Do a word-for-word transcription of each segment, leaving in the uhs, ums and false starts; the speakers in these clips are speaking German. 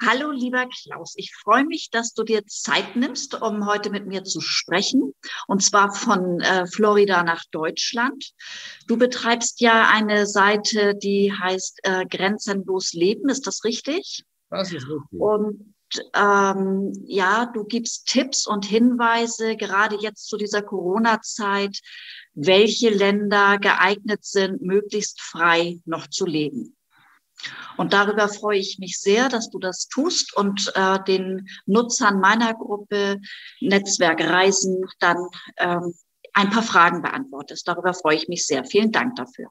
Hallo lieber Klaus, ich freue mich, dass du dir Zeit nimmst, um heute mit mir zu sprechen, und zwar von äh, Florida nach Deutschland. Du betreibst ja eine Seite, die heißt äh, Grenzenlos Leben, ist das richtig? Das ist richtig. Und ähm, ja, du gibst Tipps und Hinweise, gerade jetzt zu dieser Corona-Zeit, welche Länder geeignet sind, möglichst frei noch zu leben. Und darüber freue ich mich sehr, dass du das tust und äh, den Nutzern meiner Gruppe Netzwerk Reisen dann ähm, ein paar Fragen beantwortest. Darüber freue ich mich sehr. Vielen Dank dafür.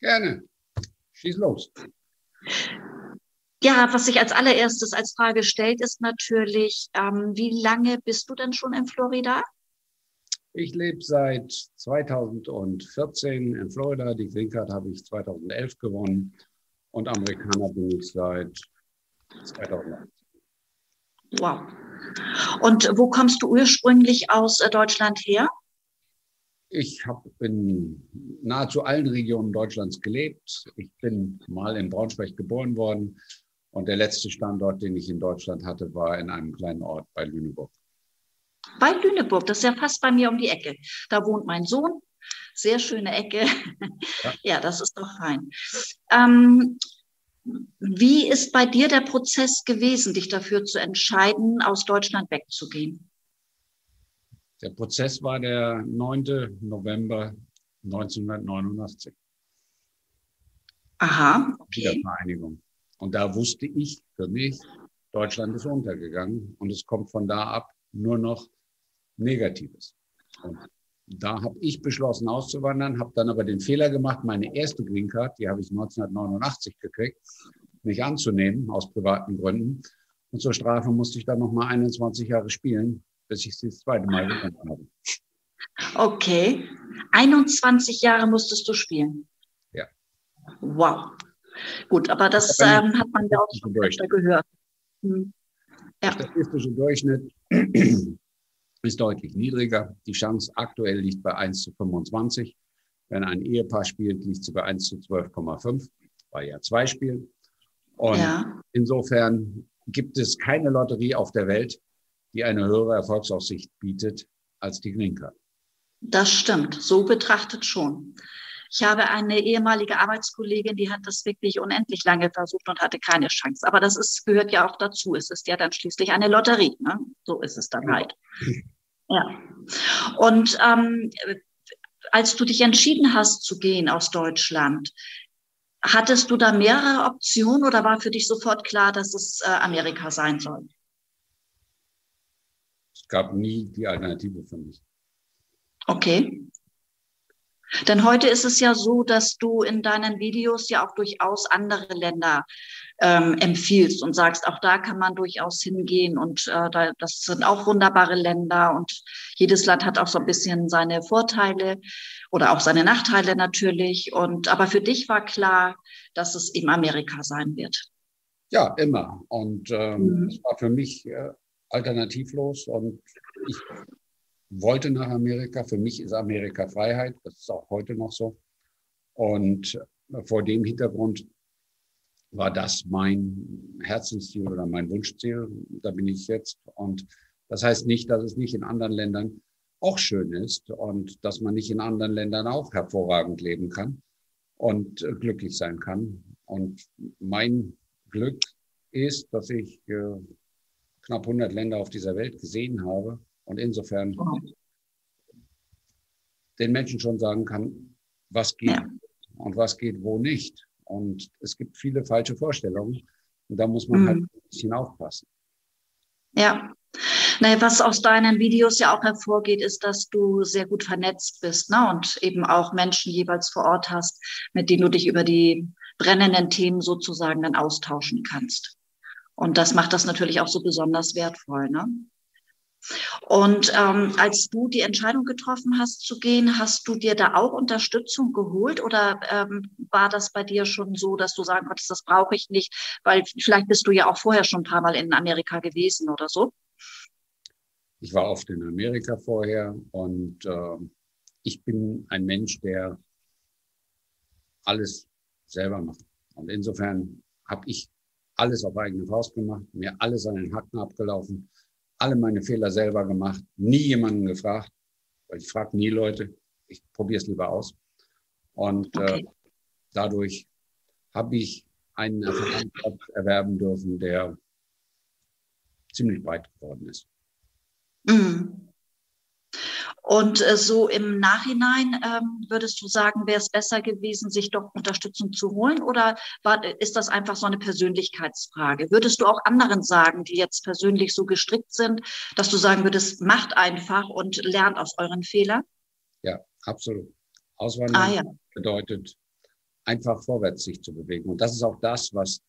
Gerne. Schieß los. Ja, was sich als allererstes als Frage stellt, ist natürlich, ähm, wie lange bist du denn schon in Florida? Ich lebe seit zweitausendvierzehn in Florida. Die Green Card habe ich zweitausendelf gewonnen. Und Amerikaner bin ich seit zweitausendeins. Wow. Und wo kommst du ursprünglich aus Deutschland her? Ich habe in nahezu allen Regionen Deutschlands gelebt. Ich bin mal in Braunschweig geboren worden. Und der letzte Standort, den ich in Deutschland hatte, war in einem kleinen Ort bei Lüneburg. Bei Lüneburg, das ist ja fast bei mir um die Ecke. Da wohnt mein Sohn. Sehr schöne Ecke. Ja, ja, das ist doch fein. Ähm, wie ist bei dir der Prozess gewesen, dich dafür zu entscheiden, aus Deutschland wegzugehen? Der Prozess war der neunte November neunzehnhundertneunundachtzig. Aha, okay. Die Wiedervereinigung. Und da wusste ich für mich, Deutschland ist untergegangen und es kommt von da ab nur noch Negatives. Und da habe ich beschlossen auszuwandern, habe dann aber den Fehler gemacht, meine erste Green Card, die habe ich neunzehnhundertneunundachtzig gekriegt, nicht anzunehmen aus privaten Gründen. Und zur Strafe musste ich dann nochmal einundzwanzig Jahre spielen, bis ich sie das zweite Mal gewonnen habe. Okay, einundzwanzig Jahre musstest du spielen? Ja. Wow. Gut, aber das aber ähm, hat man ja auch schon öfter gehört. Hm. Ja. Der statistische Durchschnitt ist deutlich niedriger. Die Chance aktuell liegt bei eins zu fünfundzwanzig. Wenn ein Ehepaar spielt, liegt sie bei eins zu zwölf Komma fünf, weil ja zwei spielen. Und ja, insofern gibt es keine Lotterie auf der Welt, die eine höhere Erfolgsaussicht bietet als die Green Card. Das stimmt, so betrachtet schon. Ich habe eine ehemalige Arbeitskollegin, die hat das wirklich unendlich lange versucht und hatte keine Chance. Aber das ist, gehört ja auch dazu. Es ist ja dann schließlich eine Lotterie, ne? So ist es dann halt. Ja. Und ähm, als du dich entschieden hast zu gehen aus Deutschland, hattest du da mehrere Optionen oder war für dich sofort klar, dass es äh, Amerika sein soll? Es gab nie die Alternative für mich. Okay. Denn heute ist es ja so, dass du in deinen Videos ja auch durchaus andere Länder ähm, empfiehlst und sagst, auch da kann man durchaus hingehen und äh, da, das sind auch wunderbare Länder und jedes Land hat auch so ein bisschen seine Vorteile oder auch seine Nachteile natürlich. Und aber für dich war klar, dass es eben Amerika sein wird. Ja, immer. Und ähm, mhm. es war für mich äh, alternativlos und ich wollte nach Amerika. Für mich ist Amerika Freiheit. Das ist auch heute noch so. Und vor dem Hintergrund war das mein Herzensziel oder mein Wunschziel. Da bin ich jetzt. Und das heißt nicht, dass es nicht in anderen Ländern auch schön ist und dass man nicht in anderen Ländern auch hervorragend leben kann und glücklich sein kann. Und mein Glück ist, dass ich knapp hundert Länder auf dieser Welt gesehen habe. Und insofern den Menschen schon sagen kann, was geht ja und was geht wo nicht. Und es gibt viele falsche Vorstellungen. Und da muss man mhm. halt ein bisschen aufpassen. Ja. Naja, was aus deinen Videos ja auch hervorgeht, ist, dass du sehr gut vernetzt bist, ne? Und eben auch Menschen jeweils vor Ort hast, mit denen du dich über die brennenden Themen sozusagen dann austauschen kannst. Und das macht das natürlich auch so besonders wertvoll, ne? Und ähm, als du die Entscheidung getroffen hast zu gehen, hast du dir da auch Unterstützung geholt oder ähm, war das bei dir schon so, dass du sagen konntest, das brauche ich nicht, weil vielleicht bist du ja auch vorher schon ein paar Mal in Amerika gewesen oder so? Ich war oft in Amerika vorher und äh, ich bin ein Mensch, der alles selber macht. Und insofern habe ich alles auf eigene Faust gemacht, mir alles an den Hacken abgelaufen, alle meine Fehler selber gemacht, nie jemanden gefragt, weil ich frage nie Leute, ich probiere es lieber aus. Und okay. äh, dadurch habe ich einen Erfahrungsschatz erwerben dürfen, der ziemlich breit geworden ist. Mhm. Und so im Nachhinein ähm, würdest du sagen, wäre es besser gewesen, sich doch Unterstützung zu holen? Oder war, ist das einfach so eine Persönlichkeitsfrage? Würdest du auch anderen sagen, die jetzt persönlich so gestrickt sind, dass du sagen würdest, macht einfach und lernt aus euren Fehlern? Ja, absolut. Auswandern ah, ja. bedeutet, einfach vorwärts sich zu bewegen. Und das ist auch das, was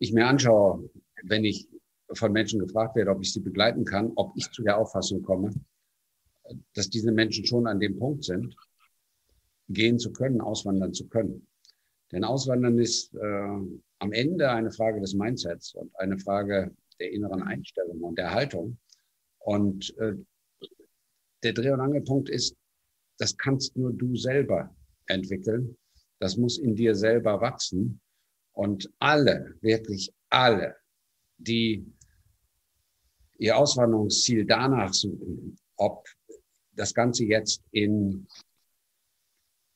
ich mir anschaue, wenn ich von Menschen gefragt werde, ob ich sie begleiten kann, ob ich zu der Auffassung komme, dass diese Menschen schon an dem Punkt sind, gehen zu können, auswandern zu können. Denn Auswandern ist äh, am Ende eine Frage des Mindsets und eine Frage der inneren Einstellung und der Haltung. Und äh, der Dreh- und Angelpunkt ist, das kannst nur du selber entwickeln. Das muss in dir selber wachsen. Und alle, wirklich alle, die ihr Auswanderungsziel danach suchen, ob das Ganze jetzt in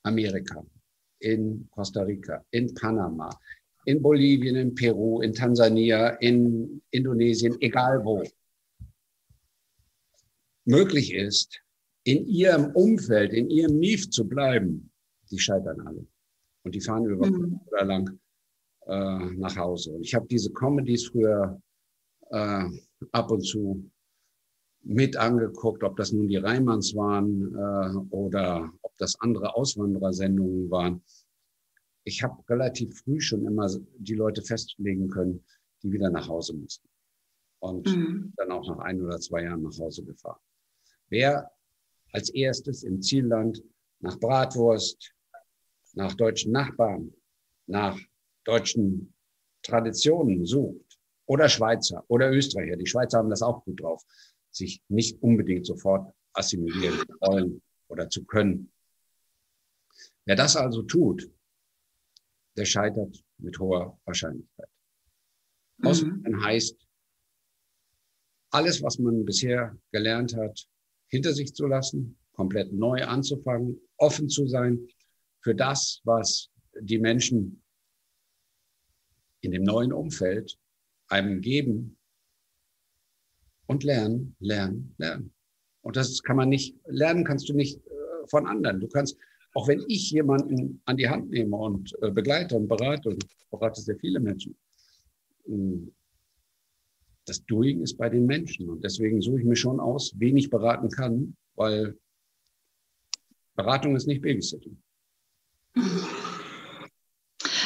Amerika, in Costa Rica, in Panama, in Bolivien, in Peru, in Tansania, in Indonesien, egal wo, möglich ist, in ihrem Umfeld, in ihrem Nief zu bleiben, die scheitern alle. Und die fahren über mhm. oder lang äh, nach Hause. Und ich habe diese Comedies früher äh, ab und zu mit angeguckt, ob das nun die Reimanns waren äh, oder ob das andere Auswanderersendungen waren. Ich habe relativ früh schon immer die Leute festlegen können, die wieder nach Hause mussten. Und mhm. dann auch nach ein oder zwei Jahren nach Hause gefahren. Wer als erstes im Zielland nach Bratwurst, nach deutschen Nachbarn, nach deutschen Traditionen sucht oder Schweizer oder Österreicher, die Schweizer haben das auch gut drauf, sich nicht unbedingt sofort assimilieren zu wollen oder zu können. Wer das also tut, der scheitert mit hoher Wahrscheinlichkeit. Mhm. Auswandern heißt, alles, was man bisher gelernt hat, hinter sich zu lassen, komplett neu anzufangen, offen zu sein für das, was die Menschen in dem neuen Umfeld einem geben, und lernen, lernen, lernen. Und das kann man nicht, lernen kannst du nicht äh, von anderen. Du kannst, auch wenn ich jemanden an die Hand nehme und äh, begleite und berate, und berate sehr viele Menschen, das Doing ist bei den Menschen. Und deswegen suche ich mir schon aus, wen ich beraten kann, weil Beratung ist nicht Babysitting.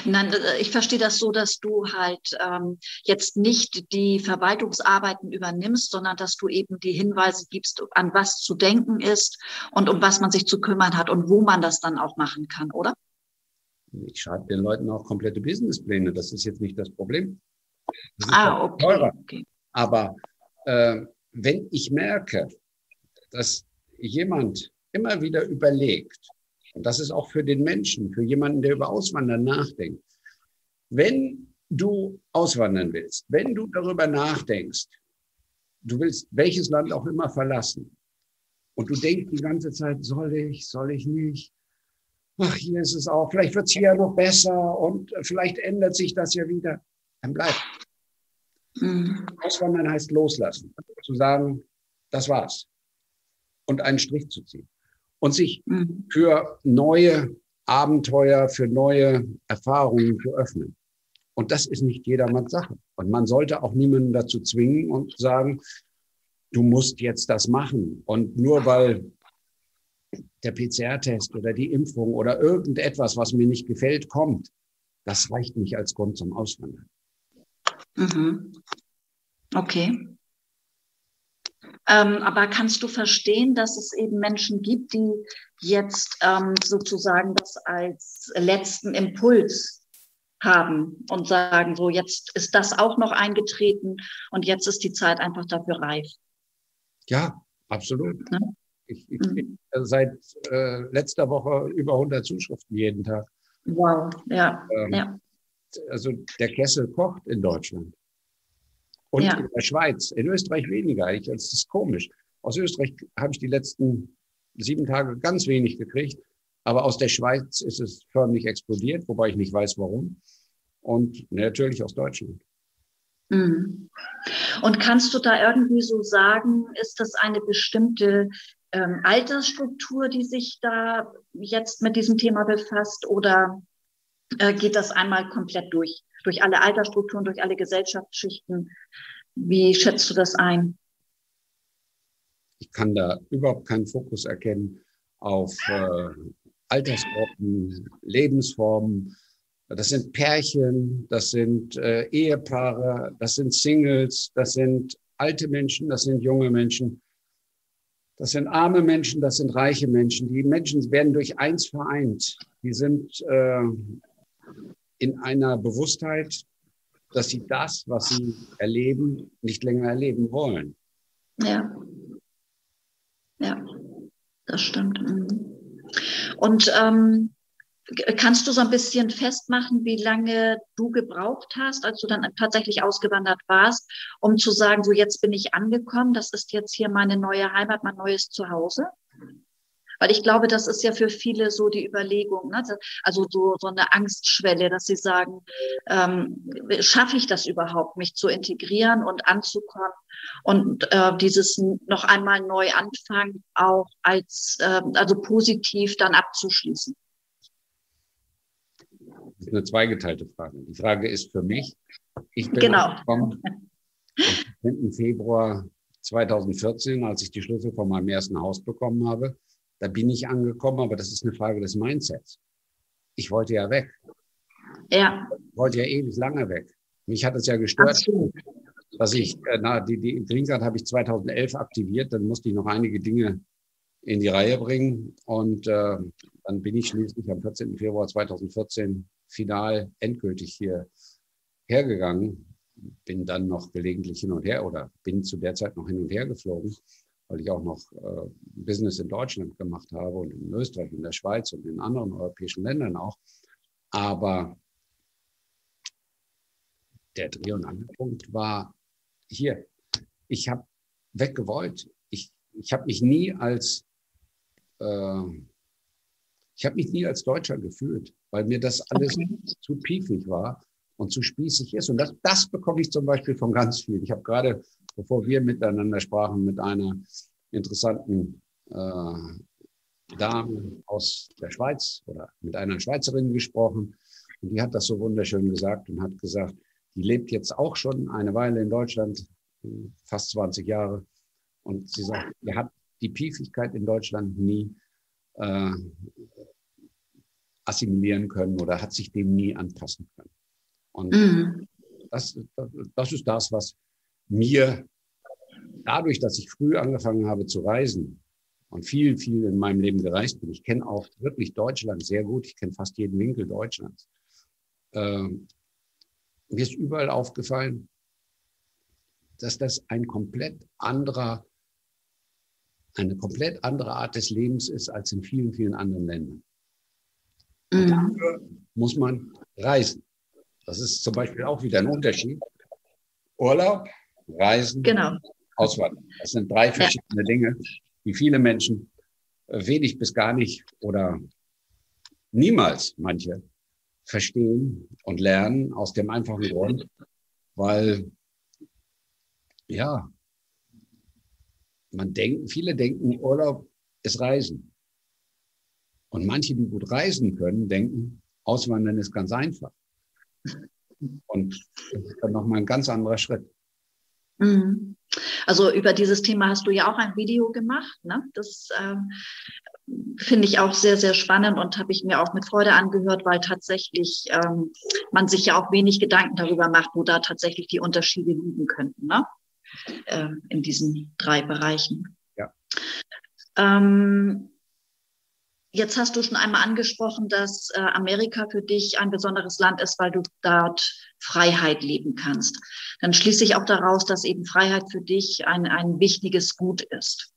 Nein, ich verstehe das so, dass du halt ähm, jetzt nicht die Verwaltungsarbeiten übernimmst, sondern dass du eben die Hinweise gibst, an was zu denken ist und um was man sich zu kümmern hat und wo man das dann auch machen kann, oder? Ich schreibe den Leuten auch komplette Businesspläne. Das ist jetzt nicht das Problem. Das ist ah, okay, teurer. okay. Aber äh, wenn ich merke, dass jemand immer wieder überlegt, und das ist auch für den Menschen, für jemanden, der über Auswandern nachdenkt. Wenn du auswandern willst, wenn du darüber nachdenkst, du willst welches Land auch immer verlassen und du denkst die ganze Zeit, soll ich, soll ich nicht, ach, hier ist es auch, vielleicht wird es hier ja noch besser und vielleicht ändert sich das ja wieder, dann bleib. Mhm. Auswandern heißt loslassen, zu sagen, das war's und einen Strich zu ziehen. Und sich für neue Abenteuer, für neue Erfahrungen zu öffnen. Und das ist nicht jedermanns Sache. Und man sollte auch niemanden dazu zwingen und sagen, du musst jetzt das machen. Und nur weil der P C R-Test oder die Impfung oder irgendetwas, was mir nicht gefällt, kommt, das reicht nicht als Grund zum Auswandern. Mhm. Okay. Ähm, aber kannst du verstehen, dass es eben Menschen gibt, die jetzt ähm, sozusagen das als letzten Impuls haben und sagen, so jetzt ist das auch noch eingetreten und jetzt ist die Zeit einfach dafür reif? Ja, absolut. Ja? Ich, ich mhm. seit äh, letzter Woche über hundert Zuschriften jeden Tag. Wow, ja. Ähm, ja. also der Kessel kocht in Deutschland und ja. in der Schweiz, in Österreich weniger. Ich, das ist komisch. Aus Österreich habe ich die letzten sieben Tage ganz wenig gekriegt, aber aus der Schweiz ist es förmlich explodiert, wobei ich nicht weiß, warum. Und natürlich aus Deutschland. Mhm. Und kannst du da irgendwie so sagen, ist das eine bestimmte ähm, Altersstruktur, die sich da jetzt mit diesem Thema befasst, oder äh, geht das einmal komplett durch, durch alle Altersstrukturen, durch alle Gesellschaftsschichten? Wie schätzt du das ein? Ich kann da überhaupt keinen Fokus erkennen auf äh, Altersgruppen, Lebensformen. Das sind Pärchen, das sind äh, Ehepaare, das sind Singles, das sind alte Menschen, das sind junge Menschen, das sind arme Menschen, das sind reiche Menschen. Die Menschen werden durch eins vereint. Die sind äh, in einer Bewusstheit, dass sie das, was sie erleben, nicht länger erleben wollen. Ja, ja, das stimmt. Und ähm kannst du so ein bisschen festmachen, wie lange du gebraucht hast, als du dann tatsächlich ausgewandert warst, um zu sagen, so jetzt bin ich angekommen, das ist jetzt hier meine neue Heimat, mein neues Zuhause? Weil ich glaube, das ist ja für viele so die Überlegung, ne? Also so, so eine Angstschwelle, dass sie sagen, ähm, schaffe ich das überhaupt, mich zu integrieren und anzukommen und äh, dieses noch einmal neu anfangen, auch als äh, also positiv dann abzuschließen? Das ist eine zweigeteilte Frage. Die Frage ist für mich, ich bin genau. gekommen, im Februar zweitausendvierzehn, als ich die Schlüssel von meinem ersten Haus bekommen habe, da bin ich angekommen, aber das ist eine Frage des Mindsets. Ich wollte ja weg. Ja. Ich wollte ja ewig lange weg. Mich hat es ja gestört, so. dass ich, na, die, die Green Card habe ich zweitausendelf aktiviert, dann musste ich noch einige Dinge in die Reihe bringen und äh, dann bin ich schließlich am vierzehnten Februar zweitausendvierzehn final endgültig hier hergegangen. Bin dann noch gelegentlich hin und her oder bin zu der Zeit noch hin und her geflogen, weil ich auch noch äh, Business in Deutschland gemacht habe und in Österreich, in der Schweiz und in anderen europäischen Ländern auch. Aber der Dreh- und Angelpunkt war hier. Ich habe weggewollt. Ich, ich habe mich nie als... Äh, Ich habe mich nie als Deutscher gefühlt, weil mir das alles okay. zu piefig war und zu spießig ist. Und das, das bekomme ich zum Beispiel von ganz vielen. Ich habe gerade, bevor wir miteinander sprachen, mit einer interessanten äh, Dame aus der Schweiz oder mit einer Schweizerin gesprochen. Und die hat das so wunderschön gesagt und hat gesagt, die lebt jetzt auch schon eine Weile in Deutschland, fast zwanzig Jahre. Und sie sagt, ihr habt die Piefigkeit in Deutschland nie Äh, assimilieren können oder hat sich dem nie anpassen können. Und mhm. das, das ist das, was mir dadurch, dass ich früh angefangen habe zu reisen und viel, viel in meinem Leben gereist bin, ich kenne auch wirklich Deutschland sehr gut, ich kenne fast jeden Winkel Deutschlands. Ähm, mir ist überall aufgefallen, dass das ein komplett anderer eine komplett andere Art des Lebens ist als in vielen, vielen anderen Ländern. Und dafür muss man reisen. Das ist zum Beispiel auch wieder ein Unterschied. Urlaub, Reisen, genau. Auswandern. Das sind drei verschiedene ja. Dinge, die viele Menschen wenig bis gar nicht oder niemals manche verstehen und lernen aus dem einfachen Grund, weil ja, Man denkt, viele denken, Urlaub ist Reisen. Und manche, die gut reisen können, denken, Auswandern ist ganz einfach. Und das ist dann nochmal ein ganz anderer Schritt. Also über dieses Thema hast du ja auch ein Video gemacht, ne? Das äh, finde ich auch sehr, sehr spannend und habe ich mir auch mit Freude angehört, weil tatsächlich ähm, man sich ja auch wenig Gedanken darüber macht, wo da tatsächlich die Unterschiede liegen könnten, ne? In diesen drei Bereichen. Ja. Ähm, jetzt hast du schon einmal angesprochen, dass Amerika für dich ein besonderes Land ist, weil du dort Freiheit leben kannst. Dann schließe ich auch daraus, dass eben Freiheit für dich ein, ein wichtiges Gut ist.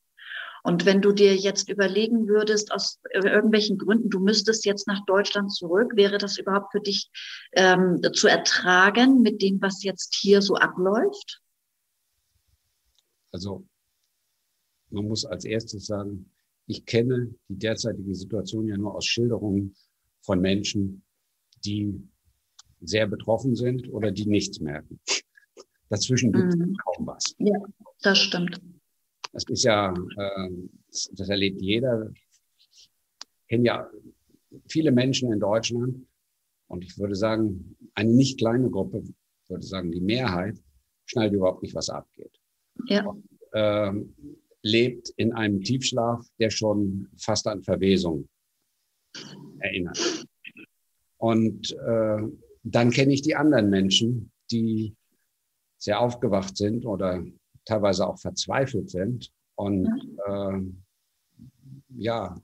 Und wenn du dir jetzt überlegen würdest, aus irgendwelchen Gründen, du müsstest jetzt nach Deutschland zurück, wäre das überhaupt für dich ähm, zu ertragen mit dem, was jetzt hier so abläuft? Also man muss als erstes sagen, ich kenne die derzeitige Situation ja nur aus Schilderungen von Menschen, die sehr betroffen sind oder die nichts merken. Dazwischen gibt es mm. kaum was. Ja, das stimmt. Das ist ja, äh, das, das erlebt jeder. Ich kenne ja viele Menschen in Deutschland und ich würde sagen, eine nicht kleine Gruppe, würde sagen, die Mehrheit schneidet überhaupt nicht, was abgeht. Ja. Und, äh, lebt in einem Tiefschlaf, der schon fast an Verwesung erinnert. Und äh, dann kenne ich die anderen Menschen, die sehr aufgewacht sind oder teilweise auch verzweifelt sind und äh, ja,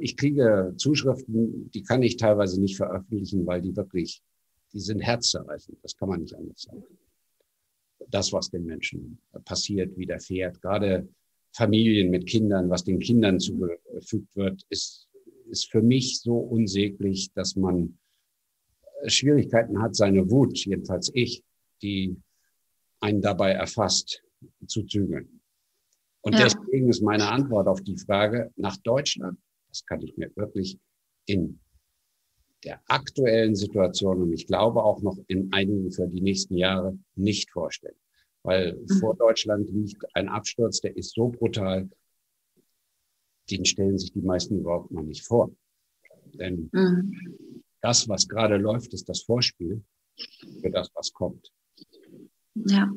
ich kriege Zuschriften, die kann ich teilweise nicht veröffentlichen, weil die wirklich, die sind herzzerreißend, das kann man nicht anders sagen. Das, was den Menschen passiert, widerfährt, gerade Familien mit Kindern, was den Kindern zugefügt wird, ist, ist für mich so unsäglich, dass man Schwierigkeiten hat, seine Wut, jedenfalls ich, die einen dabei erfasst, zu zügeln. Und ja. deswegen ist meine Antwort auf die Frage nach Deutschland, das kann ich mir wirklich in der aktuellen Situation und ich glaube auch noch in einigen für die nächsten Jahre nicht vorstellen. Weil mhm. vor Deutschland liegt ein Absturz, der ist so brutal, den stellen sich die meisten überhaupt noch nicht vor. Denn mhm. das, was gerade läuft, ist das Vorspiel für das, was kommt. Ja,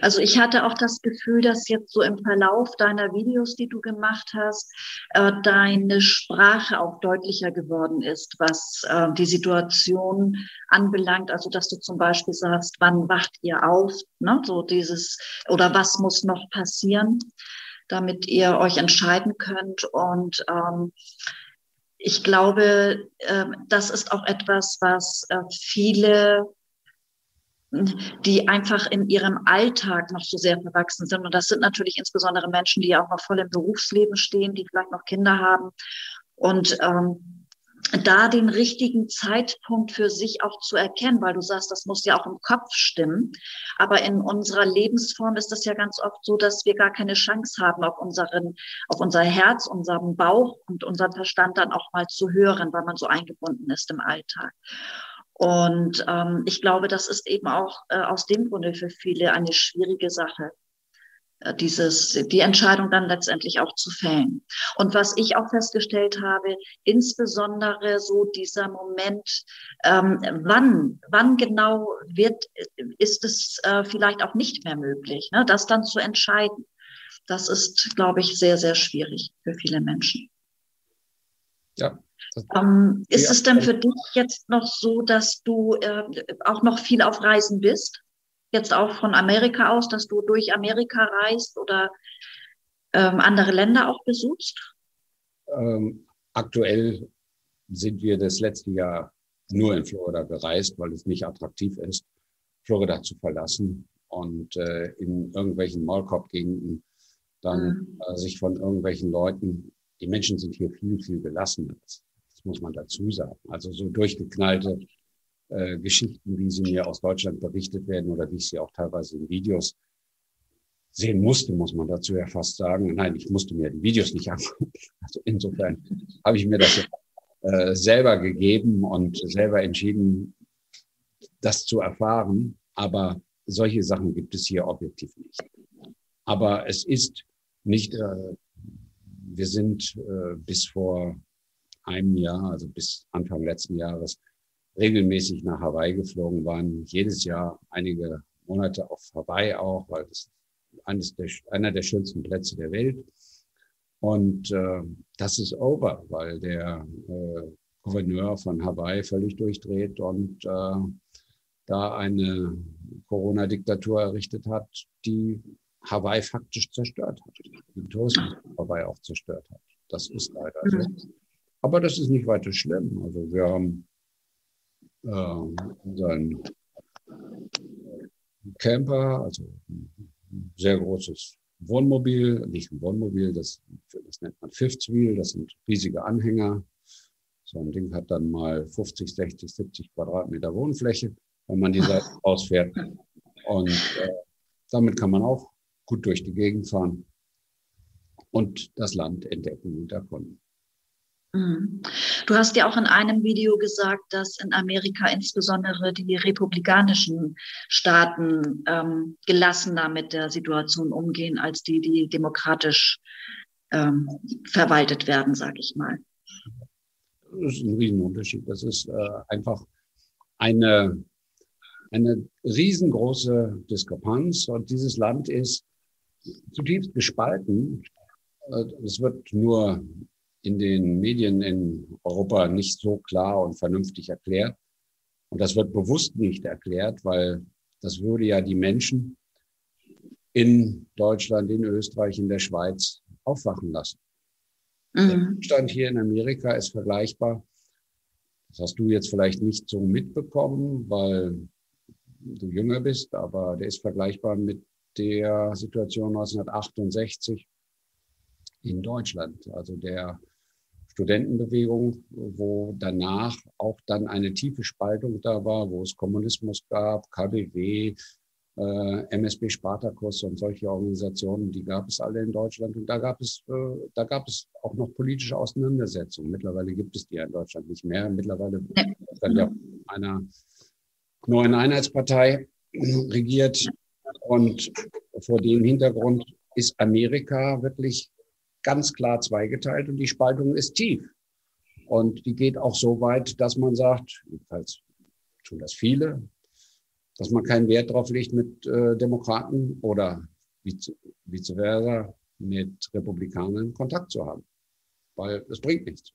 also ich hatte auch das Gefühl, dass jetzt so im Verlauf deiner Videos, die du gemacht hast, äh, deine Sprache auch deutlicher geworden ist, was äh, die Situation anbelangt. Also dass du zum Beispiel sagst, wann wacht ihr auf, ne? So dieses oder was muss noch passieren, damit ihr euch entscheiden könnt. Und ähm, ich glaube, äh, das ist auch etwas, was äh, viele, die einfach in ihrem Alltag noch so sehr verwachsen sind. Und das sind natürlich insbesondere Menschen, die ja auch noch voll im Berufsleben stehen, die vielleicht noch Kinder haben. Und ähm, da den richtigen Zeitpunkt für sich auch zu erkennen, weil du sagst, das muss ja auch im Kopf stimmen. Aber in unserer Lebensform ist das ja ganz oft so, dass wir gar keine Chance haben, auf unseren, auf unser Herz, unseren Bauch und unseren Verstand dann auch mal zu hören, weil man so eingebunden ist im Alltag. Und ähm, ich glaube, das ist eben auch äh, aus dem Grunde für viele eine schwierige Sache, äh, dieses, die Entscheidung dann letztendlich auch zu fällen. Und was ich auch festgestellt habe, insbesondere so dieser Moment, ähm, wann, wann genau wird, ist es äh, vielleicht auch nicht mehr möglich, ne, das dann zu entscheiden. Das ist, glaube ich, sehr, sehr schwierig für viele Menschen. Ja. Ähm, ist es denn für dich jetzt noch so, dass du äh, auch noch viel auf Reisen bist? Jetzt auch von Amerika aus, dass du durch Amerika reist oder ähm, andere Länder auch besuchst? Ähm, aktuell sind wir das letzte Jahr nur in Florida gereist, weil es nicht attraktiv ist, Florida zu verlassen und äh, in irgendwelchen Mallcop-Gegenden dann mhm. äh, sich von irgendwelchen Leuten, die Menschen sind hier viel, viel gelassener. Das muss man dazu sagen. Also so durchgeknallte äh, Geschichten, wie sie mir aus Deutschland berichtet werden oder wie ich sie auch teilweise in Videos sehen musste, muss man dazu ja fast sagen. Nein, ich musste mir die Videos nicht angucken. Also insofern habe ich mir das äh, selber gegeben und selber entschieden, das zu erfahren. Aber solche Sachen gibt es hier objektiv nicht. Aber es ist nicht, äh, wir sind äh, bis vor einem Jahr, also bis Anfang letzten Jahres, regelmäßig nach Hawaii geflogen, waren jedes Jahr einige Monate auf Hawaii auch, weil das eines der, einer der schönsten Plätze der Welt. Und äh, das ist over, weil der äh, Gouverneur von Hawaii völlig durchdreht und äh, da eine Corona-Diktatur errichtet hat, die Hawaii faktisch zerstört hat, den Tourismus Hawaii auch zerstört hat. Das ist leider so. Aber das ist nicht weiter schlimm. Also wir haben äh, unseren Camper, also ein sehr großes Wohnmobil, nicht ein Wohnmobil, das, das nennt man Fifth Wheel, das sind riesige Anhänger. So ein Ding hat dann mal fünfzig, sechzig, siebzig Quadratmeter Wohnfläche, wenn man die Seite ausfährt. Und äh, damit kann man auch gut durch die Gegend fahren und das Land entdecken und erkunden. Du hast ja auch in einem Video gesagt, dass in Amerika insbesondere die republikanischen Staaten ähm, gelassener mit der Situation umgehen, als die, die demokratisch ähm, verwaltet werden, sage ich mal. Das ist ein Riesenunterschied. Das ist äh, einfach eine, eine riesengroße Diskrepanz. Und dieses Land ist zutiefst gespalten. Es wird nur in den Medien in Europa nicht so klar und vernünftig erklärt. Und das wird bewusst nicht erklärt, weil das würde ja die Menschen in Deutschland, in Österreich, in der Schweiz aufwachen lassen. Mhm. Der Zustand hier in Amerika ist vergleichbar. Das hast du jetzt vielleicht nicht so mitbekommen, weil du jünger bist, aber der ist vergleichbar mit der Situation neunzehnhundertachtundsechzig in Deutschland, also der Studentenbewegung, wo danach auch dann eine tiefe Spaltung da war, wo es Kommunismus gab, K B W, äh, M S B Spartakus und solche Organisationen, die gab es alle in Deutschland. Und da gab es, äh, da gab es auch noch politische Auseinandersetzungen. Mittlerweile gibt es die ja in Deutschland nicht mehr. Mittlerweile ist dann ja einer neuen Einheitspartei regiert. Und vor dem Hintergrund ist Amerika wirklich ganz klar zweigeteilt und die Spaltung ist tief. Und die geht auch so weit, dass man sagt, jedenfalls tun das viele, dass man keinen Wert drauf legt, mit äh, Demokraten oder vice, vice versa mit Republikanern Kontakt zu haben. Weil es bringt nichts.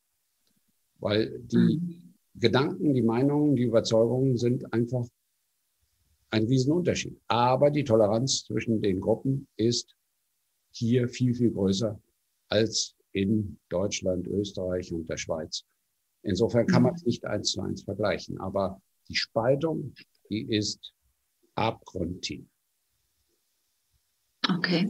Weil die mhm. Gedanken, die Meinungen, die Überzeugungen sind einfach ein Riesenunterschied. Aber die Toleranz zwischen den Gruppen ist hier viel, viel größer als in Deutschland, Österreich und der Schweiz. Insofern kann man es nicht eins zu eins vergleichen. Aber die Spaltung, die ist abgrundtief. Okay.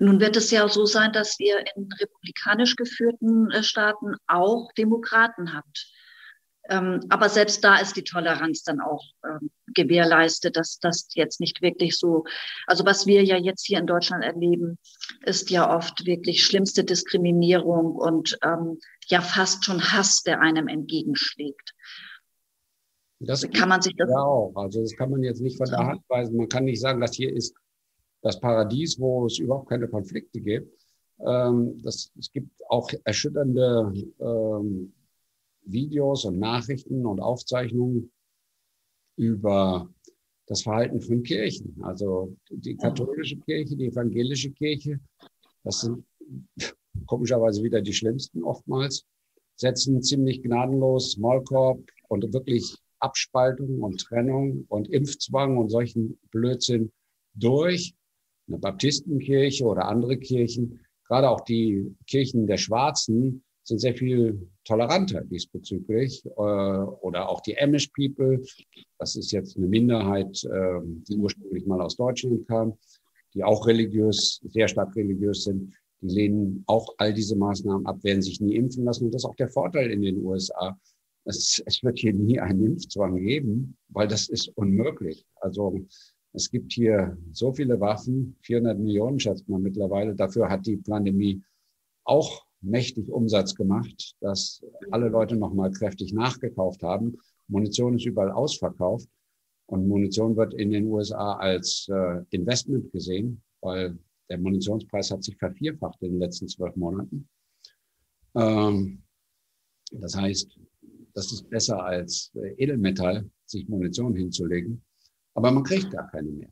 Nun wird es ja so sein, dass ihr in republikanisch geführten Staaten auch Demokraten habt. Aber selbst da ist die Toleranz dann auch ähm, gewährleistet, dass das jetzt nicht wirklich so, also was wir ja jetzt hier in Deutschland erleben, ist ja oft wirklich schlimmste Diskriminierung und ähm, ja fast schon Hass, der einem entgegenschlägt. Das kann man sich das ja auch, also das kann man jetzt nicht von der Hand weisen. Man kann nicht sagen, das hier ist das Paradies, wo es überhaupt keine Konflikte gibt. Ähm, das, es gibt auch erschütternde ähm, Videos und Nachrichten und Aufzeichnungen über das Verhalten von Kirchen. Also die katholische Kirche, die evangelische Kirche, das sind komischerweise wieder die schlimmsten oftmals, setzen ziemlich gnadenlos Maulkorb und wirklich Abspaltung und Trennung und Impfzwang und solchen Blödsinn durch. Eine Baptistenkirche oder andere Kirchen, gerade auch die Kirchen der Schwarzen, sind sehr viel toleranter diesbezüglich. Oder auch die Amish People, das ist jetzt eine Minderheit, die ursprünglich mal aus Deutschland kam, die auch religiös, sehr stark religiös sind, die lehnen auch all diese Maßnahmen ab, werden sich nie impfen lassen. Und das ist auch der Vorteil in den U S A. Es, es wird hier nie einen Impfzwang geben, weil das ist unmöglich. Also es gibt hier so viele Waffen, vierhundert Millionen schätzt man mittlerweile. Dafür hat die Pandemie auch mächtig Umsatz gemacht, dass alle Leute nochmal kräftig nachgekauft haben. Munition ist überall ausverkauft und Munition wird in den U S A als äh, Investment gesehen, weil der Munitionspreis hat sich vervierfacht in den letzten zwölf Monaten. Ähm, das heißt, das ist besser als äh, Edelmetall, sich Munition hinzulegen, aber man kriegt gar keine mehr.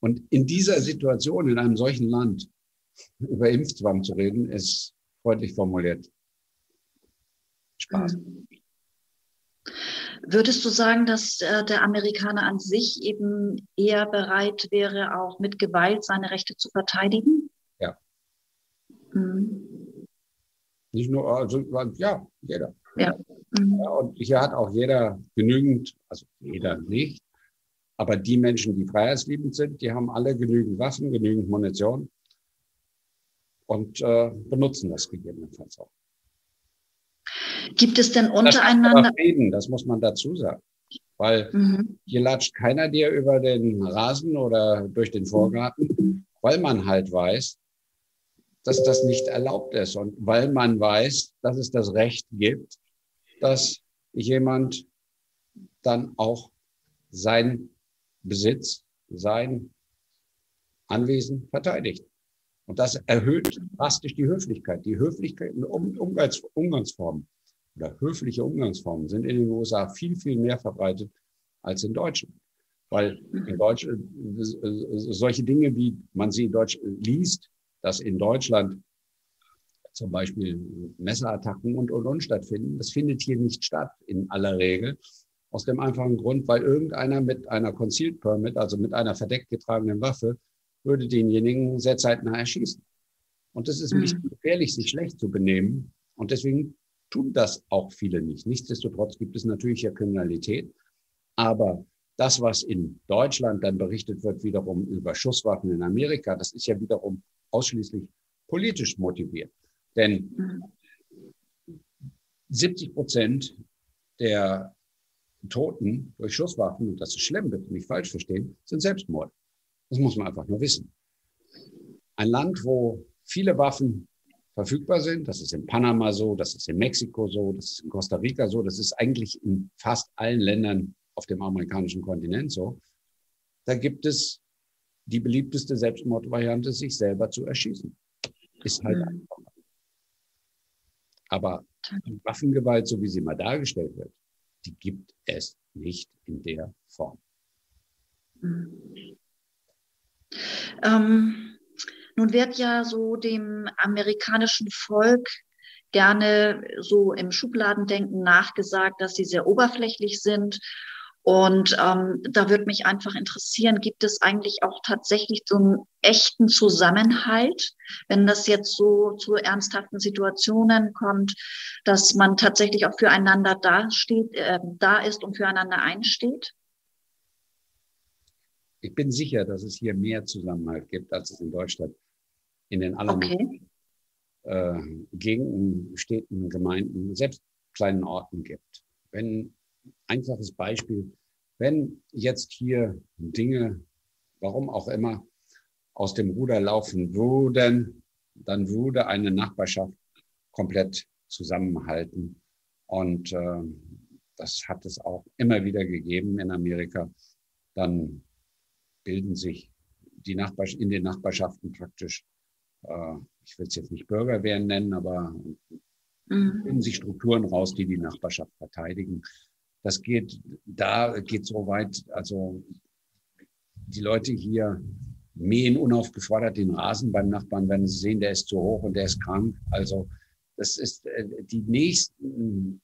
Und in dieser Situation, in einem solchen Land, über Impfzwang zu reden, ist freundlich formuliert Spaß. Würdest du sagen, dass äh, der Amerikaner an sich eben eher bereit wäre, auch mit Gewalt seine Rechte zu verteidigen? Ja. Mhm. Nicht nur, also ja, jeder. Ja. Mhm. Ja, und hier hat auch jeder genügend, also jeder nicht, aber die Menschen, die freiheitsliebend sind, die haben alle genügend Waffen, genügend Munition. und äh, benutzen das gegebenenfalls auch. Gibt es denn untereinander... Das, reden, das muss man dazu sagen, weil mhm. hier latscht keiner dir über den Rasen oder durch den Vorgarten, weil man halt weiß, dass das nicht erlaubt ist und weil man weiß, dass es das Recht gibt, dass jemand dann auch seinen Besitz, sein Anwesen verteidigt. Und das erhöht drastisch die Höflichkeit. Die Höflichkeit, um, Umgangs, Umgangsformen oder höfliche Umgangsformen sind in den U S A viel, viel mehr verbreitet als in Deutschland. Weil in Deutschland solche Dinge, wie man sie in Deutschland liest, dass in Deutschland zum Beispiel Messerattacken und, und, und stattfinden. Das findet hier nicht statt in aller Regel. Aus dem einfachen Grund, weil irgendeiner mit einer Concealed Permit, also mit einer verdeckt getragenen Waffe, würde denjenigen sehr zeitnah erschießen. Und das ist nicht gefährlich, sich schlecht zu benehmen. Und deswegen tun das auch viele nicht. Nichtsdestotrotz gibt es natürlich ja Kriminalität. Aber das, was in Deutschland dann berichtet wird, wiederum über Schusswaffen in Amerika, das ist ja wiederum ausschließlich politisch motiviert. Denn siebzig Prozent der Toten durch Schusswaffen, und das ist schlimm, bitte nicht falsch verstehen, sind Selbstmord. Das muss man einfach nur wissen. Ein Land, wo viele Waffen verfügbar sind, das ist in Panama so, das ist in Mexiko so, das ist in Costa Rica so, das ist eigentlich in fast allen Ländern auf dem amerikanischen Kontinent so, da gibt es die beliebteste Selbstmordvariante, sich selber zu erschießen. Ist halt einfach. Aber Waffengewalt, so wie sie mal dargestellt wird, die gibt es nicht in der Form. Ähm, nun wird ja so dem amerikanischen Volk gerne so im Schubladendenken nachgesagt, dass sie sehr oberflächlich sind. Und ähm, da würde mich einfach interessieren, gibt es eigentlich auch tatsächlich so einen echten Zusammenhalt, wenn das jetzt so zu ernsthaften Situationen kommt, dass man tatsächlich auch füreinander dasteht, äh, da ist und füreinander einsteht? Ich bin sicher, dass es hier mehr Zusammenhalt gibt, als es in Deutschland in den allermeisten okay. äh, Gegenden, Städten, Gemeinden, selbst kleinen Orten gibt. Wenn Einfaches Beispiel, wenn jetzt hier Dinge, warum auch immer, aus dem Ruder laufen würden, dann würde eine Nachbarschaft komplett zusammenhalten. Und äh, das hat es auch immer wieder gegeben in Amerika. Dann bilden sich die Nachbars- in den Nachbarschaften praktisch, äh, ich will es jetzt nicht Bürgerwehren nennen, aber mhm. bilden sich Strukturen raus, die die Nachbarschaft verteidigen. Das geht, da geht so weit, also die Leute hier mähen unaufgefordert den Rasen beim Nachbarn, wenn sie sehen, der ist zu hoch und der ist krank. Also das ist die Nächstenliebe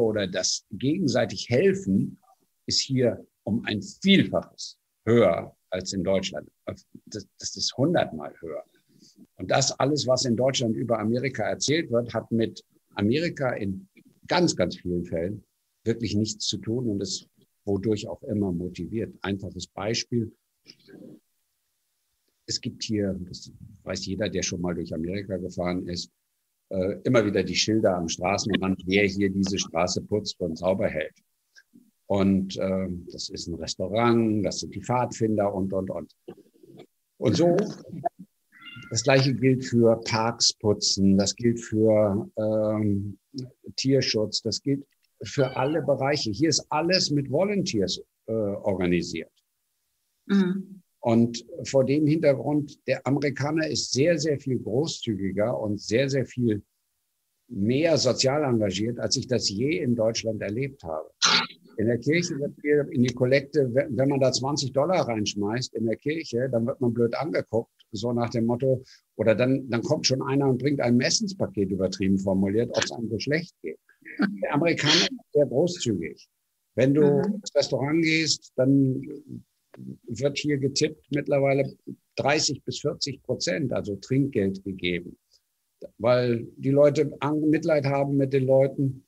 oder das gegenseitig Helfen ist hier um ein Vielfaches höher als in Deutschland. Das, das ist hundertmal höher. Und das alles, was in Deutschland über Amerika erzählt wird, hat mit Amerika in ganz, ganz vielen Fällen wirklich nichts zu tun und ist wodurch auch immer motiviert. Einfaches Beispiel. Es gibt hier, das weiß jeder, der schon mal durch Amerika gefahren ist, äh, immer wieder die Schilder am Straßenrand, wer hier diese Straße putzt und sauber hält. Und äh, das ist ein Restaurant, das sind die Pfadfinder und, und, und. Und so, das Gleiche gilt für Parks putzen, das gilt für ähm, Tierschutz, das gilt für alle Bereiche. Hier ist alles mit Volunteers äh, organisiert. Mhm. Und vor dem Hintergrund, der Amerikaner ist sehr, sehr viel großzügiger und sehr, sehr viel mehr sozial engagiert, als ich das je in Deutschland erlebt habe. In der Kirche wird hier in die Kollekte, wenn man da zwanzig Dollar reinschmeißt in der Kirche, dann wird man blöd angeguckt, so nach dem Motto, oder dann, dann kommt schon einer und bringt einem Essenspaket, übertrieben formuliert, ob es einem so schlecht geht. Der Amerikaner ist sehr großzügig. Wenn du mhm. ins Restaurant gehst, dann wird hier getippt mittlerweile dreißig bis vierzig Prozent, also Trinkgeld gegeben, weil die Leute Mitleid haben mit den Leuten,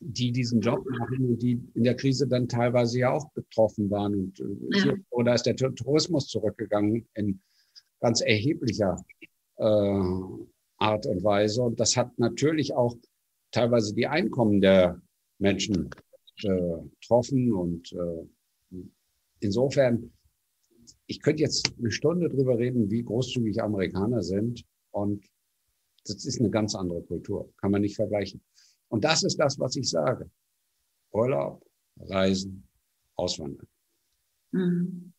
die diesen Job machen und die in der Krise dann teilweise ja auch betroffen waren. Und ja. Hier, oder ist der Tourismus zurückgegangen in ganz erheblicher äh, Art und Weise. Und das hat natürlich auch teilweise die Einkommen der Menschen äh, getroffen. Und äh, insofern, ich könnte jetzt eine Stunde drüber reden, wie großzügig Amerikaner sind. Und das ist eine ganz andere Kultur, kann man nicht vergleichen. Und das ist das, was ich sage. Urlaub, Reisen, Auswandern. Mhm.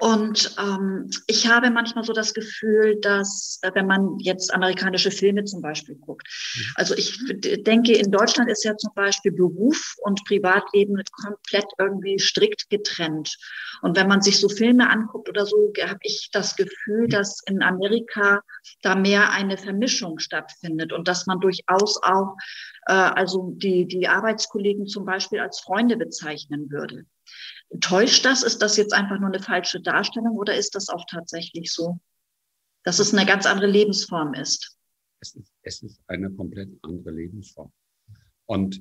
Und ähm, ich habe manchmal so das Gefühl, dass, wenn man jetzt amerikanische Filme zum Beispiel guckt, also ich denke, in Deutschland ist ja zum Beispiel Beruf und Privatleben komplett irgendwie strikt getrennt. Und wenn man sich so Filme anguckt oder so, habe ich das Gefühl, dass in Amerika da mehr eine Vermischung stattfindet und dass man durchaus auch äh, also die, die Arbeitskollegen zum Beispiel als Freunde bezeichnen würde. Täuscht das? Ist das jetzt einfach nur eine falsche Darstellung oder ist das auch tatsächlich so, dass es eine ganz andere Lebensform ist? Es ist, es ist eine komplett andere Lebensform. Und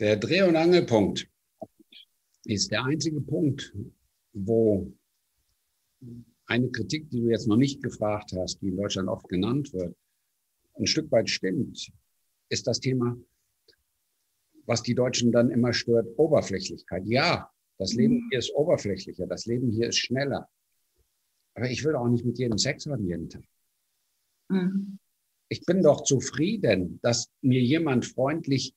der Dreh- und Angelpunkt ist der einzige Punkt, wo eine Kritik, die du jetzt noch nicht gefragt hast, die in Deutschland oft genannt wird, ein Stück weit stimmt, ist das Thema, was die Deutschen dann immer stört, Oberflächlichkeit. Ja, das Leben hier ist oberflächlicher, das Leben hier ist schneller. Aber ich will auch nicht mit jedem Sex haben jeden Tag. Mhm. Ich bin doch zufrieden, dass mir jemand freundlich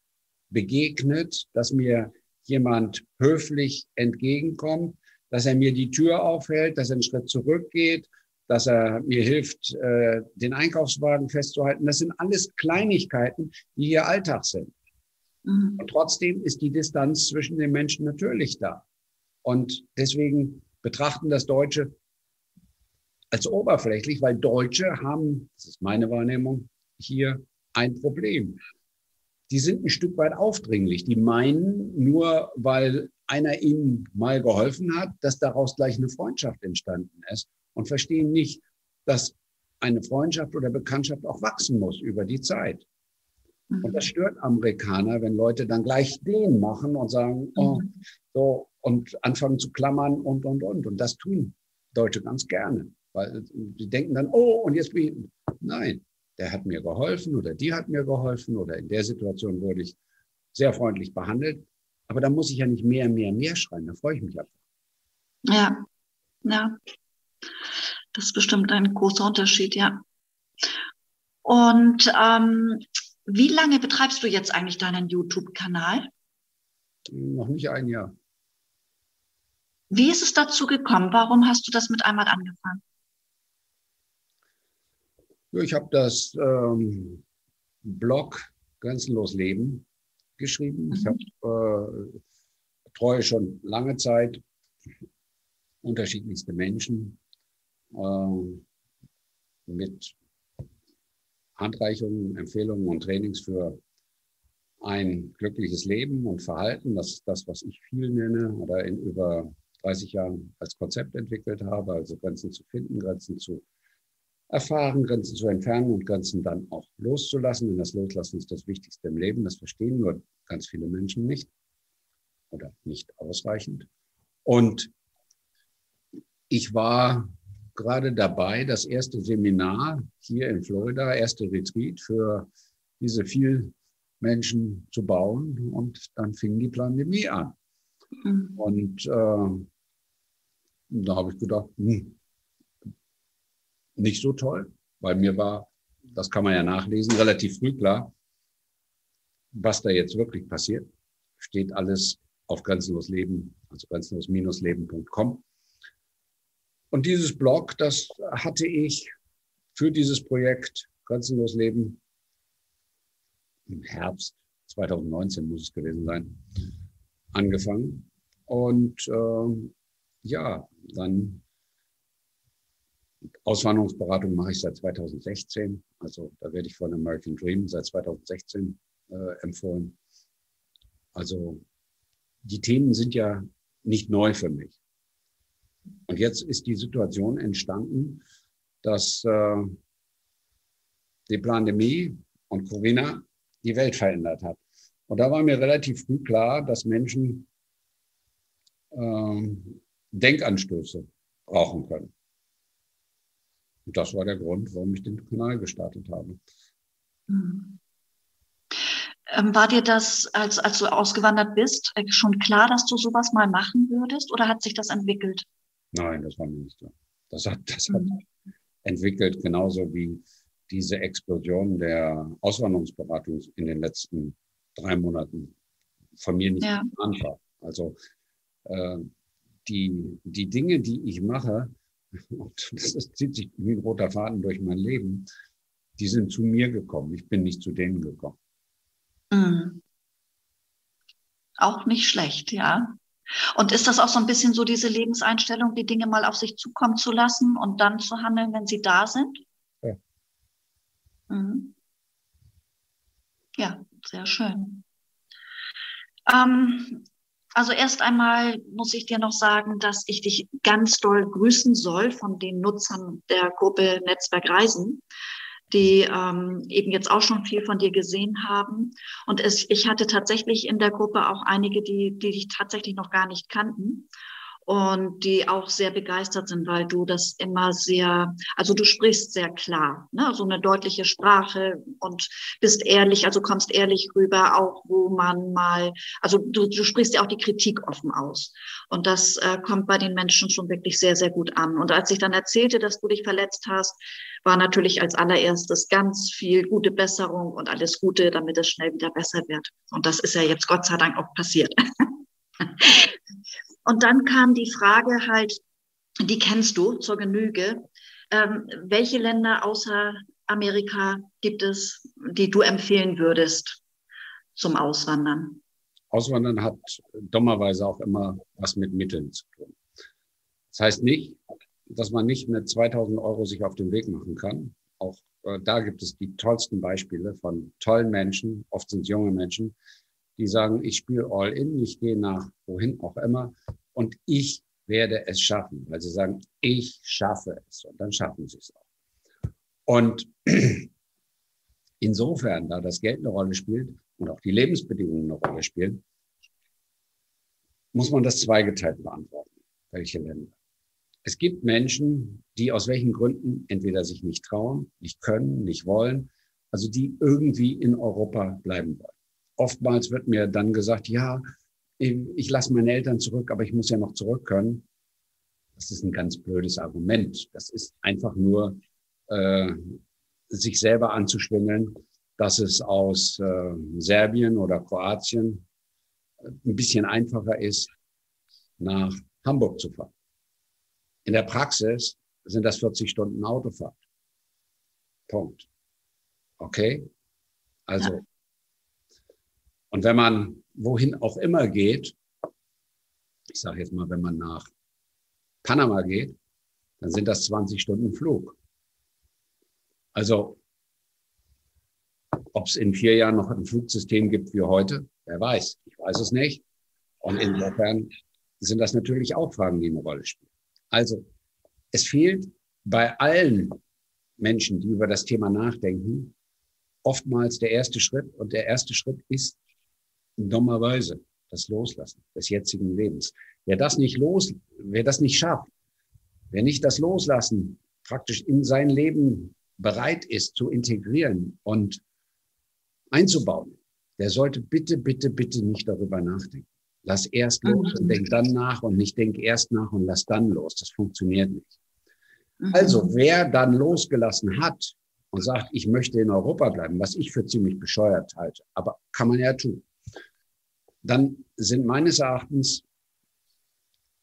begegnet, dass mir jemand höflich entgegenkommt, dass er mir die Tür aufhält, dass er einen Schritt zurückgeht, dass er mir hilft, den Einkaufswagen festzuhalten. Das sind alles Kleinigkeiten, die hier Alltag sind. Und trotzdem ist die Distanz zwischen den Menschen natürlich da. Und deswegen betrachten das Deutsche als oberflächlich, weil Deutsche haben, das ist meine Wahrnehmung, hier ein Problem. Die sind ein Stück weit aufdringlich. Die meinen, nur weil einer ihnen mal geholfen hat, dass daraus gleich eine Freundschaft entstanden ist und verstehen nicht, dass eine Freundschaft oder Bekanntschaft auch wachsen muss über die Zeit. Und das stört Amerikaner, wenn Leute dann gleich den machen und sagen, oh, so, und anfangen zu klammern und, und, und. Und das tun Deutsche ganz gerne, weil die denken dann, oh, und jetzt bin ich, nein, der hat mir geholfen oder die hat mir geholfen oder in der Situation wurde ich sehr freundlich behandelt. Aber da muss ich ja nicht mehr, mehr, mehr schreien, da freue ich mich einfach. Ja, ja, das ist bestimmt ein großer Unterschied, ja. Und, ähm, wie lange betreibst du jetzt eigentlich deinen YouTube-Kanal? Noch nicht ein Jahr. Wie ist es dazu gekommen? Warum hast du das mit einmal angefangen? Ich habe das ähm, Blog Grenzenlos Leben geschrieben. Mhm. Ich habe äh, betreue schon lange Zeit unterschiedlichste Menschen äh, mit Handreichungen, Empfehlungen und Trainings für ein glückliches Leben und Verhalten. Das ist das, was ich viel nenne oder in über dreißig Jahren als Konzept entwickelt habe. Also Grenzen zu finden, Grenzen zu erfahren, Grenzen zu entfernen und Grenzen dann auch loszulassen. Denn das Loslassen ist das Wichtigste im Leben. Das verstehen nur ganz viele Menschen nicht oder nicht ausreichend. Und ich war gerade dabei, das erste Seminar hier in Florida, erste Retreat für diese vielen Menschen zu bauen. Und dann fing die Pandemie an. Mhm. Und äh, da habe ich gedacht, hm, nicht so toll, weil mir war, das kann man ja nachlesen, relativ früh klar, was da jetzt wirklich passiert. Steht alles auf Grenzenlos Leben, also grenzenlos dash leben punkt com. Und dieses Blog, das hatte ich für dieses Projekt Grenzenlos Leben im Herbst zwanzig neunzehn, muss es gewesen sein, angefangen. Und äh, ja, dann Auswanderungsberatung mache ich seit zwanzig sechzehn. Also da werde ich von American Dream seit zwanzig sechzehn äh, empfohlen. Also die Themen sind ja nicht neu für mich. Und jetzt ist die Situation entstanden, dass äh, die Pandemie und Corona die Welt verändert hat. Und da war mir relativ früh klar, dass Menschen äh, Denkanstöße brauchen können. Und das war der Grund, warum ich den Kanal gestartet habe. Mhm. War dir das, als, als du ausgewandert bist, schon klar, dass du sowas mal machen würdest? Oder hat sich das entwickelt? Nein, das war mir nicht klar. Das hat, das mhm. hat entwickelt, genauso wie diese Explosion der Auswanderungsberatung in den letzten drei Monaten von mir nicht ja. geplant war. Also äh, die, die Dinge, die ich mache, und das ist, zieht sich wie ein roter Faden durch mein Leben, die sind zu mir gekommen. Ich bin nicht zu denen gekommen. Mhm. Auch nicht schlecht, ja. Und ist das auch so ein bisschen so diese Lebenseinstellung, die Dinge mal auf sich zukommen zu lassen und dann zu handeln, wenn sie da sind? Ja. Mhm. Ja, sehr schön. Ähm, also erst einmal muss ich dir noch sagen, dass ich dich ganz doll grüßen soll von den Nutzern der Gruppe Netzwerk Reisen, die ähm, eben jetzt auch schon viel von dir gesehen haben. Und es, ich hatte tatsächlich in der Gruppe auch einige, die, die dich tatsächlich noch gar nicht kannten und die auch sehr begeistert sind, weil du das immer sehr, also du sprichst sehr klar, ne? So eine deutliche Sprache und bist ehrlich, also kommst ehrlich rüber, auch wo man mal, also du, du sprichst ja auch die Kritik offen aus. Und das äh, kommt bei den Menschen schon wirklich sehr, sehr gut an. Und als ich dann erzählte, dass du dich verletzt hast, war natürlich als allererstes ganz viel gute Besserung und alles Gute, damit es schnell wieder besser wird. Und das ist ja jetzt Gott sei Dank auch passiert. Und dann kam die Frage halt, die kennst du zur Genüge, ähm, welche Länder außer Amerika gibt es, die du empfehlen würdest zum Auswandern? Auswandern hat dummerweise auch immer was mit Mitteln zu tun. Das heißt nicht, dass man nicht mit zweitausend Euro sich auf den Weg machen kann. Auch äh, da gibt es die tollsten Beispiele von tollen Menschen, oft sind es junge Menschen, die sagen, ich spiele all in, ich gehe nach wohin auch immer und ich werde es schaffen. Weil sie sagen, ich schaffe es und dann schaffen sie es auch. Und insofern, da das Geld eine Rolle spielt und auch die Lebensbedingungen eine Rolle spielen, muss man das zweigeteilt beantworten, welche Länder. Es gibt Menschen, die aus welchen Gründen entweder sich nicht trauen, nicht können, nicht wollen, also die irgendwie in Europa bleiben wollen. Oftmals wird mir dann gesagt, ja, ich lasse meine Eltern zurück, aber ich muss ja noch zurück können. Das ist ein ganz blödes Argument. Das ist einfach nur, äh, sich selber anzuschwingeln, dass es aus äh, Serbien oder Kroatien ein bisschen einfacher ist, nach Hamburg zu fahren. In der Praxis sind das vierzig Stunden Autofahrt. Punkt. Okay? Also, ja. Und wenn man wohin auch immer geht, ich sage jetzt mal, wenn man nach Panama geht, dann sind das zwanzig Stunden Flug. Also, ob es in vier Jahren noch ein Flugsystem gibt wie heute, wer weiß, ich weiß es nicht. Und insofern sind das natürlich auch Fragen, die eine Rolle spielen. Also, es fehlt bei allen Menschen, die über das Thema nachdenken, oftmals der erste Schritt. Und der erste Schritt ist dummerweise das Loslassen des jetzigen Lebens. Wer das nicht los, wer das nicht schafft, wer nicht das Loslassen praktisch in sein Leben bereit ist zu integrieren und einzubauen, der sollte bitte, bitte, bitte nicht darüber nachdenken. Lass erst los und denk dann nach und nicht denk erst nach und lass dann los. Das funktioniert nicht. Also wer dann losgelassen hat und sagt, ich möchte in Europa bleiben, was ich für ziemlich bescheuert halte, aber kann man ja tun, dann sind meines Erachtens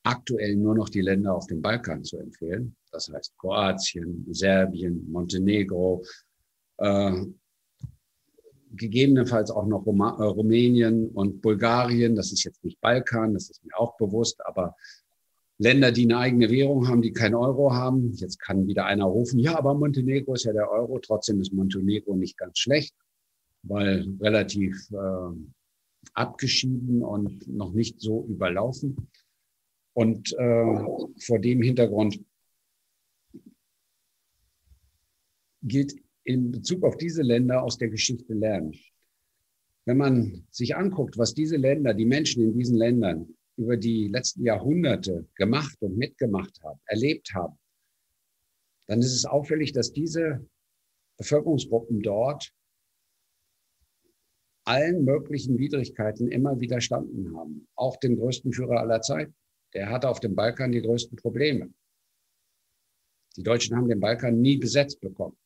aktuell nur noch die Länder auf dem Balkan zu empfehlen. Das heißt Kroatien, Serbien, Montenegro, äh, gegebenenfalls auch noch Roma, äh, Rumänien und Bulgarien. Das ist jetzt nicht Balkan, das ist mir auch bewusst, aber Länder, die eine eigene Währung haben, die keinen Euro haben. Jetzt kann wieder einer rufen, ja, aber Montenegro ist ja der Euro. Trotzdem ist Montenegro nicht ganz schlecht, weil relativ äh, abgeschieden und noch nicht so überlaufen. Und äh, vor dem Hintergrund gilt in Bezug auf diese Länder aus der Geschichte lernen. Wenn man sich anguckt, was diese Länder, die Menschen in diesen Ländern über die letzten Jahrhunderte gemacht und mitgemacht haben, erlebt haben, dann ist es auffällig, dass diese Bevölkerungsgruppen dort allen möglichen Widrigkeiten immer widerstanden haben. Auch den größten Führer aller Zeiten. Der hatte auf dem Balkan die größten Probleme. Die Deutschen haben den Balkan nie besetzt bekommen.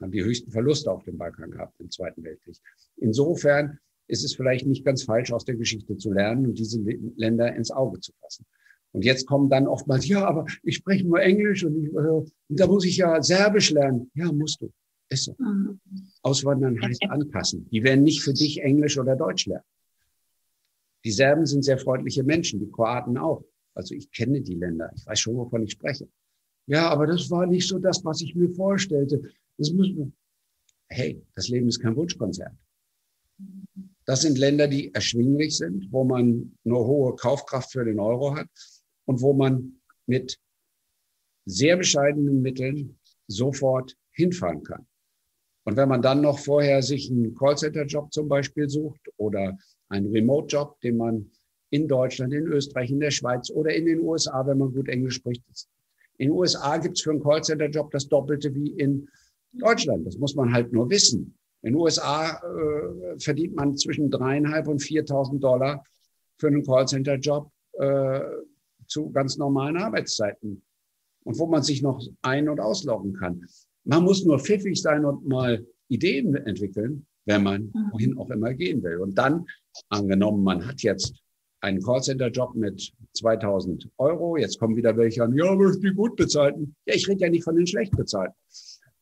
Haben die höchsten Verluste auf dem Balkan gehabt im Zweiten Weltkrieg. Insofern ist es vielleicht nicht ganz falsch, aus der Geschichte zu lernen und diese Länder ins Auge zu fassen. Und jetzt kommen dann oftmals, ja, aber ich spreche nur Englisch und, ich, und da muss ich ja Serbisch lernen. Ja, musst du. Ist so. Auswandern heißt anpassen. Die werden nicht für dich Englisch oder Deutsch lernen. Die Serben sind sehr freundliche Menschen, die Kroaten auch. Also ich kenne die Länder, ich weiß schon, wovon ich spreche. Ja, aber das war nicht so das, was ich mir vorstellte. Das müssen wir. Hey, das Leben ist kein Wunschkonzert. Das sind Länder, die erschwinglich sind, wo man eine hohe Kaufkraft für den Euro hat und wo man mit sehr bescheidenen Mitteln sofort hinfahren kann. Und wenn man dann noch vorher sich einen Callcenter-Job zum Beispiel sucht oder einen Remote-Job, den man in Deutschland, in Österreich, in der Schweiz oder in den U S A, wenn man gut Englisch spricht, ist. In den U S A gibt es für einen Callcenter-Job das Doppelte wie in Deutschland. Das muss man halt nur wissen. In den U S A äh, verdient man zwischen dreieinhalb und viertausend Dollar für einen Callcenter-Job äh, zu ganz normalen Arbeitszeiten und wo man sich noch ein- und ausloggen kann. Man muss nur pfiffig sein und mal Ideen entwickeln, wenn man wohin auch immer gehen will. Und dann, angenommen, man hat jetzt einen Callcenter-Job mit zweitausend Euro, jetzt kommen wieder welche an, ja, aber die gut bezahlten. Ja, ich rede ja nicht von den schlecht bezahlten.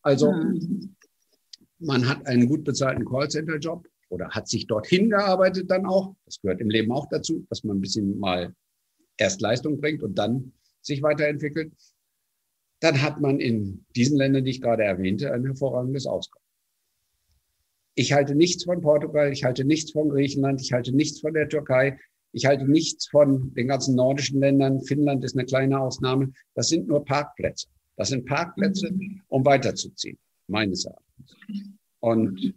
Also, man hat einen gut bezahlten Callcenter-Job oder hat sich dorthin gearbeitet dann auch. Das gehört im Leben auch dazu, dass man ein bisschen mal erst Leistung bringt und dann sich weiterentwickelt. Dann hat man in diesen Ländern, die ich gerade erwähnte, ein hervorragendes Auskommen. Ich halte nichts von Portugal, ich halte nichts von Griechenland, ich halte nichts von der Türkei, ich halte nichts von den ganzen nordischen Ländern. Finnland ist eine kleine Ausnahme. Das sind nur Parkplätze. Das sind Parkplätze, um weiterzuziehen, meines Erachtens. Und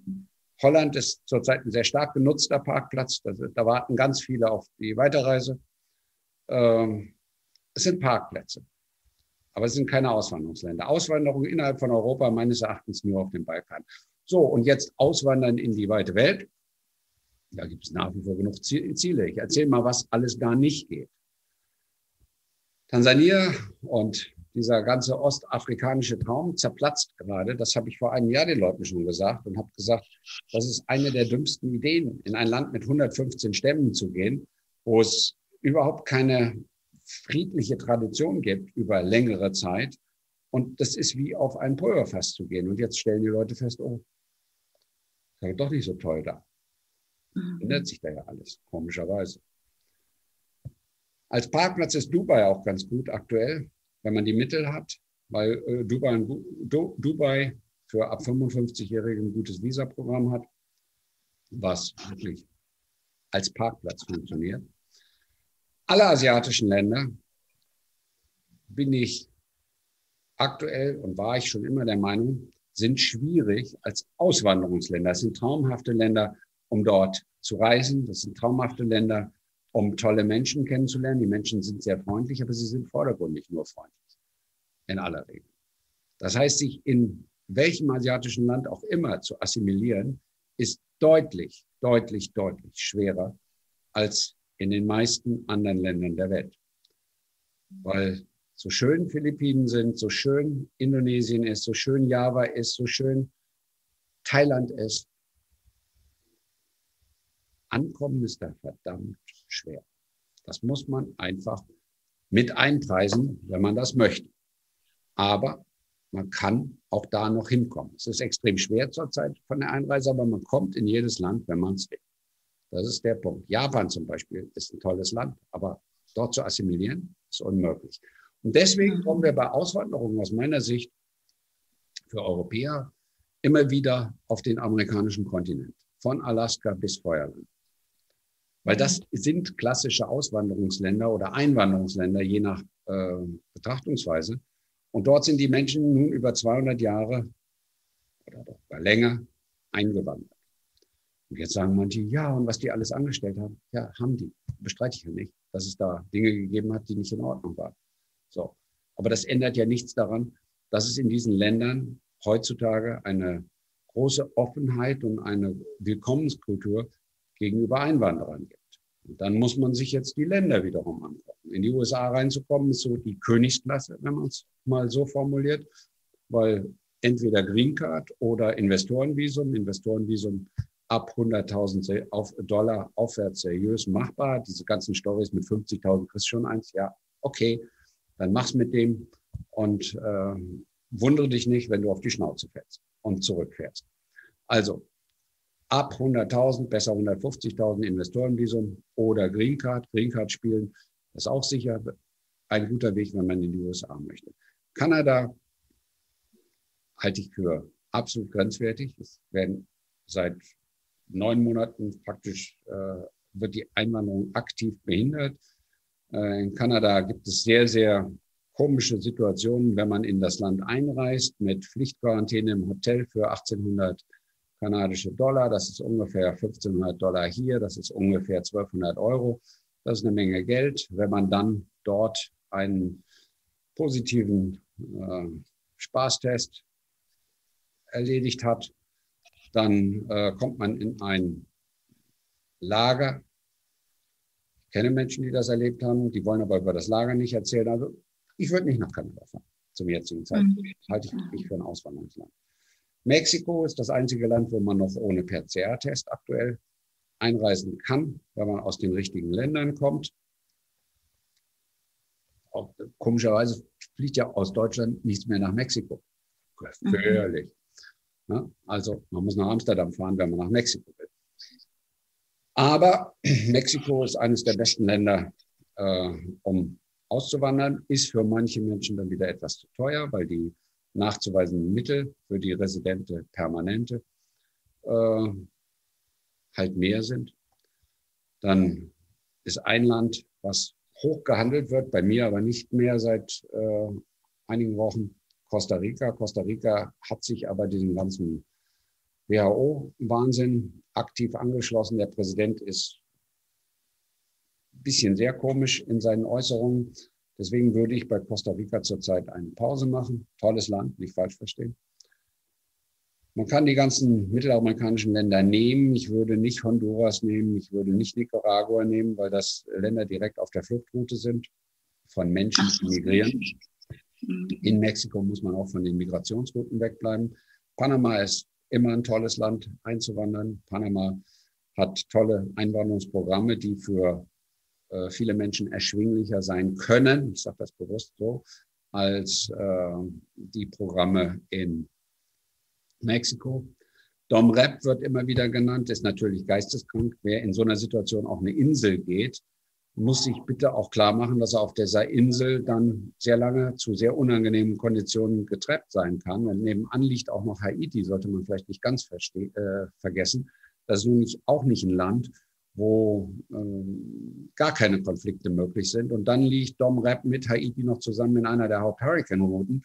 Holland ist zurzeit ein sehr stark genutzter Parkplatz. Da, da warten ganz viele auf die Weiterreise. Ähm, es sind Parkplätze. Aber es sind keine Auswanderungsländer. Auswanderung innerhalb von Europa, meines Erachtens nur auf dem Balkan. So, und jetzt auswandern in die weite Welt. Da gibt es nach wie vor genug Ziele. Ich erzähle mal, was alles gar nicht geht. Tansania und dieser ganze ostafrikanische Traum zerplatzt gerade. Das habe ich vor einem Jahr den Leuten schon gesagt und habe gesagt, das ist eine der dümmsten Ideen, in ein Land mit hundertfünfzehn Stämmen zu gehen, wo es überhaupt keine friedliche Tradition gibt über längere Zeit. Und das ist wie auf ein Pulverfass zu gehen. Und jetzt stellen die Leute fest, oh, das ist doch nicht so toll da. Ändert sich da ja alles, komischerweise. Als Parkplatz ist Dubai auch ganz gut aktuell, wenn man die Mittel hat, weil Dubai, Dubai für ab fünfundfünfzig-Jährige ein gutes Visaprogramm hat, was wirklich als Parkplatz funktioniert. Alle asiatischen Länder bin ich aktuell und war ich schon immer der Meinung, sind schwierig als Auswanderungsländer. Es sind traumhafte Länder, um dort zu reisen. Das sind traumhafte Länder, um tolle Menschen kennenzulernen. Die Menschen sind sehr freundlich, aber sie sind vordergründig nur freundlich, in aller Regel. Das heißt, sich in welchem asiatischen Land auch immer zu assimilieren, ist deutlich, deutlich, deutlich schwerer als in den meisten anderen Ländern der Welt. Weil so schön Philippinen sind, so schön Indonesien ist, so schön Java ist, so schön Thailand ist, Ankommen ist da verdammt schwer. Das muss man einfach mit einpreisen, wenn man das möchte. Aber man kann auch da noch hinkommen. Es ist extrem schwer zurzeit von der Einreise, aber man kommt in jedes Land, wenn man es will. Das ist der Punkt. Japan zum Beispiel ist ein tolles Land, aber dort zu assimilieren ist unmöglich. Und deswegen kommen wir bei Auswanderung aus meiner Sicht für Europäer immer wieder auf den amerikanischen Kontinent, von Alaska bis Feuerland. Weil das sind klassische Auswanderungsländer oder Einwanderungsländer, je nach äh, Betrachtungsweise. Und dort sind die Menschen nun über zweihundert Jahre oder doch länger eingewandert. Und jetzt sagen manche, ja, und was die alles angestellt haben, ja, haben die. Bestreite ich ja nicht, dass es da Dinge gegeben hat, die nicht in Ordnung waren. So. Aber das ändert ja nichts daran, dass es in diesen Ländern heutzutage eine große Offenheit und eine Willkommenskultur gegenüber Einwanderern gibt. Und dann muss man sich jetzt die Länder wiederum angucken. In die U S A reinzukommen, ist so die Königsklasse, wenn man es mal so formuliert, weil entweder Green Card oder Investorenvisum, Investorenvisum ab hunderttausend Dollar aufwärts seriös machbar. Diese ganzen Storys mit fünfzigtausend kriegst schon eins, ja, okay, dann mach's mit dem und äh, wundere dich nicht, wenn du auf die Schnauze fällst und zurückfährst. Also ab hunderttausend, besser hundertfünfzigtausend Investorenvisum oder Green Card. Green Card spielen, das ist auch sicher ein guter Weg, wenn man in die U S A möchte. Kanada halte ich für absolut grenzwertig. Es werden seit neun Monaten praktisch äh, wird die Einwanderung aktiv behindert. Äh, in Kanada gibt es sehr, sehr komische Situationen, wenn man in das Land einreist, mit Pflichtquarantäne im Hotel für achtzehnhundert kanadische Dollar. Das ist ungefähr fünfzehnhundert Dollar hier. Das ist ungefähr zwölfhundert Euro. Das ist eine Menge Geld. Wenn man dann dort einen positiven äh, Spaßtest erledigt hat, dann äh, kommt man in ein Lager. Ich kenne Menschen, die das erlebt haben, die wollen aber über das Lager nicht erzählen. Also ich würde nicht nach Kanada fahren zum jetzigen Zeitpunkt. Das halte ich nicht für ein Auswanderungsland. Mexiko ist das einzige Land, wo man noch ohne P C R-Test aktuell einreisen kann, wenn man aus den richtigen Ländern kommt. Auch, komischerweise fliegt ja aus Deutschland nichts mehr nach Mexiko. Gefährlich. Mhm. Also man muss nach Amsterdam fahren, wenn man nach Mexiko will. Aber Mexiko ist eines der besten Länder, äh, um auszuwandern, ist für manche Menschen dann wieder etwas zu teuer, weil die nachzuweisenden Mittel für die Residente Permanente äh, halt mehr sind. Dann ist ein Land, was hoch gehandelt wird, bei mir aber nicht mehr seit äh, einigen Wochen, Costa Rica. Costa Rica hat sich aber diesem ganzen W H O-Wahnsinn aktiv angeschlossen. Der Präsident ist ein bisschen sehr komisch in seinen Äußerungen. Deswegen würde ich bei Costa Rica zurzeit eine Pause machen. Tolles Land, nicht falsch verstehen. Man kann die ganzen mittelamerikanischen Länder nehmen. Ich würde nicht Honduras nehmen, ich würde nicht Nicaragua nehmen, weil das Länder direkt auf der Fluchtroute sind, von Menschen, die migrieren. In Mexiko muss man auch von den Migrationsrouten wegbleiben. Panama ist immer ein tolles Land einzuwandern. Panama hat tolle Einwanderungsprogramme, die für äh, viele Menschen erschwinglicher sein können, ich sage das bewusst so, als äh, die Programme in Mexiko. Dom Rep wird immer wieder genannt, ist natürlich geisteskrank. Wer in so einer Situation auf eine Insel geht, muss sich bitte auch klar machen, dass er auf dieser Insel dann sehr lange zu sehr unangenehmen Konditionen getrennt sein kann. Und nebenan liegt auch noch Haiti, sollte man vielleicht nicht ganz verste- äh, vergessen. Das ist nämlich auch nicht ein Land, wo ähm, gar keine Konflikte möglich sind. Und dann liegt Dom Rep mit Haiti noch zusammen in einer der Haupt-Hurricane-Routen.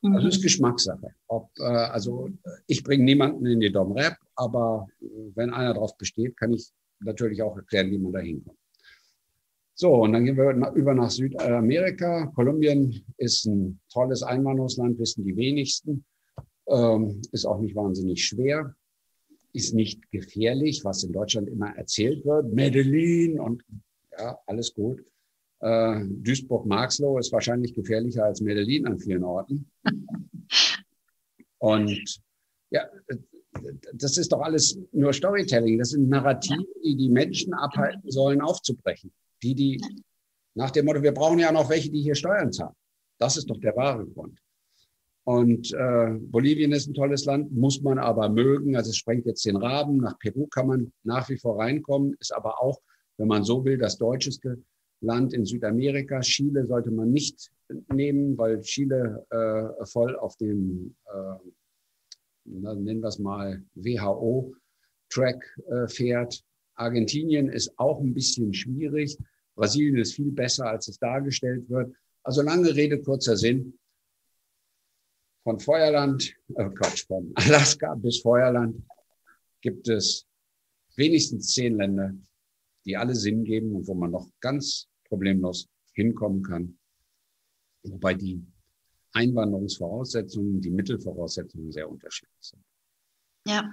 Mhm. Das ist Geschmackssache. Ob, äh, also ich bringe niemanden in die Dom Rep, aber äh, wenn einer drauf besteht, kann ich natürlich auch erklären, wie man da hinkommt. So, und dann gehen wir über nach Südamerika. Kolumbien ist ein tolles Einwanderungsland, wissen die wenigsten. Ähm, ist auch nicht wahnsinnig schwer. Ist nicht gefährlich, was in Deutschland immer erzählt wird. Medellin und ja, alles gut. Äh, Duisburg-Marxloh ist wahrscheinlich gefährlicher als Medellin an vielen Orten. Und ja, das ist doch alles nur Storytelling. Das sind Narrative, die die Menschen abhalten sollen, aufzubrechen. Die, die nach dem Motto, wir brauchen ja noch welche, die hier Steuern zahlen. Das ist doch der wahre Grund. Und äh, Bolivien ist ein tolles Land, muss man aber mögen. Also es sprengt jetzt den Rahmen. Nach Peru kann man nach wie vor reinkommen. Ist aber auch, wenn man so will, das deutscheste Land in Südamerika. Chile sollte man nicht nehmen, weil Chile äh, voll auf dem, äh, nennen wir es mal, W H O-Track äh, fährt. Argentinien ist auch ein bisschen schwierig. Brasilien ist viel besser, als es dargestellt wird. Also lange Rede, kurzer Sinn. Von Feuerland, äh Quatsch, von Alaska bis Feuerland gibt es wenigstens zehn Länder, die alle Sinn geben und wo man noch ganz problemlos hinkommen kann. Wobei die Einwanderungsvoraussetzungen, die Mittelvoraussetzungen sehr unterschiedlich sind. Ja.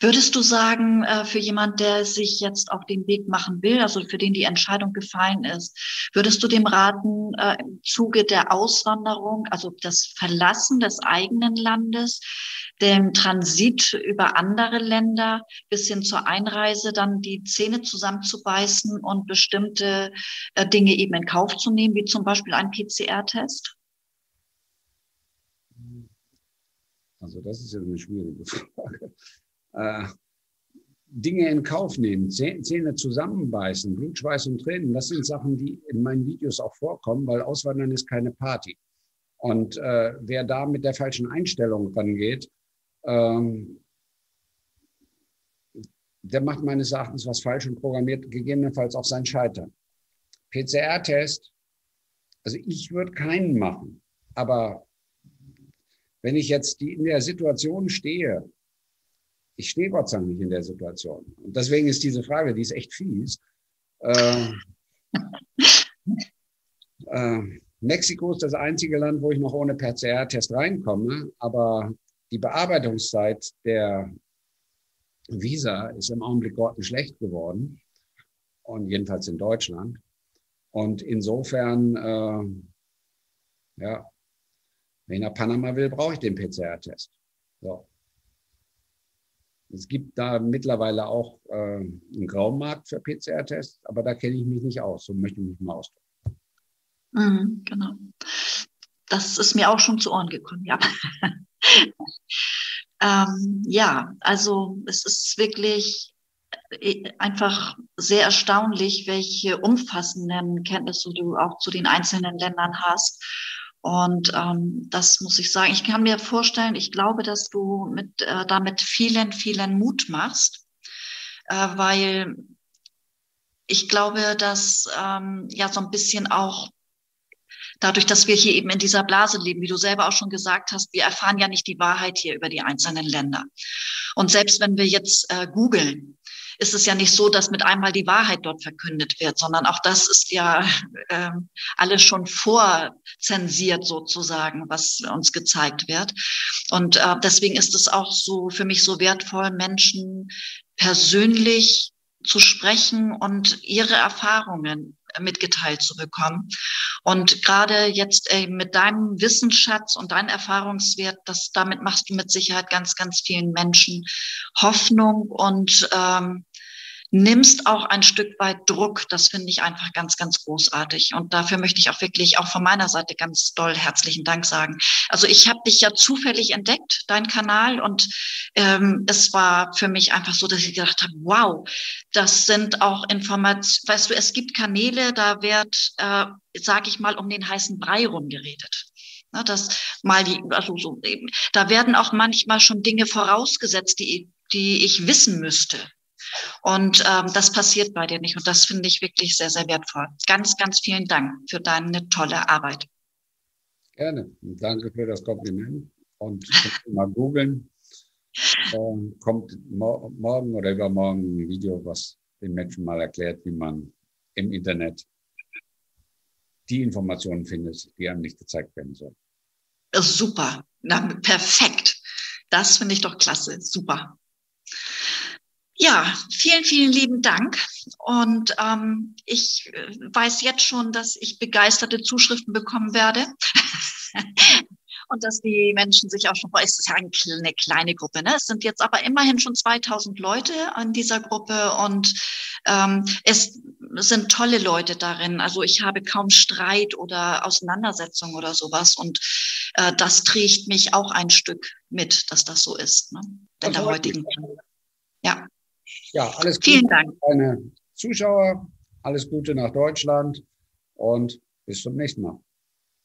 Würdest du sagen, für jemanden, der sich jetzt auf den Weg machen will, also für den die Entscheidung gefallen ist, würdest du dem raten, im Zuge der Auswanderung, also das Verlassen des eigenen Landes, dem Transit über andere Länder bis hin zur Einreise, dann die Zähne zusammenzubeißen und bestimmte Dinge eben in Kauf zu nehmen, wie zum Beispiel einen P C R-Test? Also das ist ja eine schwierige Frage. Äh, Dinge in Kauf nehmen, Zähne zusammenbeißen, Blut, Schweiß und Tränen, das sind Sachen, die in meinen Videos auch vorkommen, weil Auswandern ist keine Party. Und äh, wer da mit der falschen Einstellung rangeht, ähm, der macht meines Erachtens was falsch und programmiert gegebenenfalls auch sein Scheitern. P C R-Test, also ich würde keinen machen, aber wenn ich jetzt die, in der Situation stehe, ich stehe Gott sei Dank nicht in der Situation. Und deswegen ist diese Frage, die ist echt fies. Äh, äh, Mexiko ist das einzige Land, wo ich noch ohne P C R-Test reinkomme, aber die Bearbeitungszeit der Visa ist im Augenblick grottenschlecht geworden. Und jedenfalls in Deutschland. Und insofern, äh, ja, wenn ich nach Panama will, brauche ich den P C R-Test. So. Es gibt da mittlerweile auch äh, einen Graumarkt für P C R-Tests, aber da kenne ich mich nicht aus, so möchte ich mich mal ausdrücken. Mhm, genau. Das ist mir auch schon zu Ohren gekommen, ja. ähm, ja, also es ist wirklich einfach sehr erstaunlich, welche umfassenden Kenntnisse du auch zu den einzelnen Ländern hast. Und ähm, das muss ich sagen, ich kann mir vorstellen, ich glaube, dass du mit, äh, damit vielen, vielen Mut machst, äh, weil ich glaube, dass ähm, ja so ein bisschen auch dadurch, dass wir hier eben in dieser Blase leben, wie du selber auch schon gesagt hast, wir erfahren ja nicht die Wahrheit hier über die einzelnen Länder. Und selbst wenn wir jetzt äh, googeln, ist es ja nicht so, dass mit einmal die Wahrheit dort verkündet wird, sondern auch das ist ja äh, alles schon vorzensiert sozusagen, was uns gezeigt wird. Und äh, deswegen ist es auch so für mich so wertvoll, Menschen persönlich zu sprechen und ihre Erfahrungen mitgeteilt zu bekommen. Und gerade jetzt äh, mit deinem Wissensschatz und deinem Erfahrungswert, das, damit machst du mit Sicherheit ganz, ganz vielen Menschen Hoffnung und ähm, nimmst auch ein Stück weit Druck. Das finde ich einfach ganz, ganz großartig. Und dafür möchte ich auch wirklich auch von meiner Seite ganz doll herzlichen Dank sagen. Also ich habe dich ja zufällig entdeckt, deinen Kanal. Und ähm, es war für mich einfach so, dass ich gedacht habe, wow, das sind auch Informationen. Weißt du, es gibt Kanäle, da wird, äh, sage ich mal, um den heißen Brei rumgeredet. Na, das mal die, also so eben. Da werden auch manchmal schon Dinge vorausgesetzt, die, die ich wissen müsste. Und ähm, das passiert bei dir nicht. Und das finde ich wirklich sehr, sehr wertvoll. Ganz, ganz vielen Dank für deine tolle Arbeit. Gerne. Danke für das Kompliment. Und mal googeln. Ähm, kommt mor morgen oder übermorgen ein Video, was den Menschen mal erklärt, wie man im Internet die Informationen findet, die einem nicht gezeigt werden sollen. Super. Na, perfekt. Das finde ich doch klasse. Super. Ja, vielen, vielen lieben Dank. Und ähm, ich weiß jetzt schon, dass ich begeisterte Zuschriften bekommen werde und dass die Menschen sich auch schon freuen. Es ist ja eine kleine Gruppe, ne? Es sind jetzt aber immerhin schon zweitausend Leute an dieser Gruppe und ähm, es sind tolle Leute darin. Also ich habe kaum Streit oder Auseinandersetzung oder sowas und äh, das trägt mich auch ein Stück mit, dass das so ist, ne? In der heutigen Zeit. Ja. Ja, alles Gute. Vielen Dank. Deine Zuschauer, alles Gute nach Deutschland und bis zum nächsten Mal.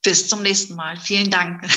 Bis zum nächsten Mal. Vielen Dank.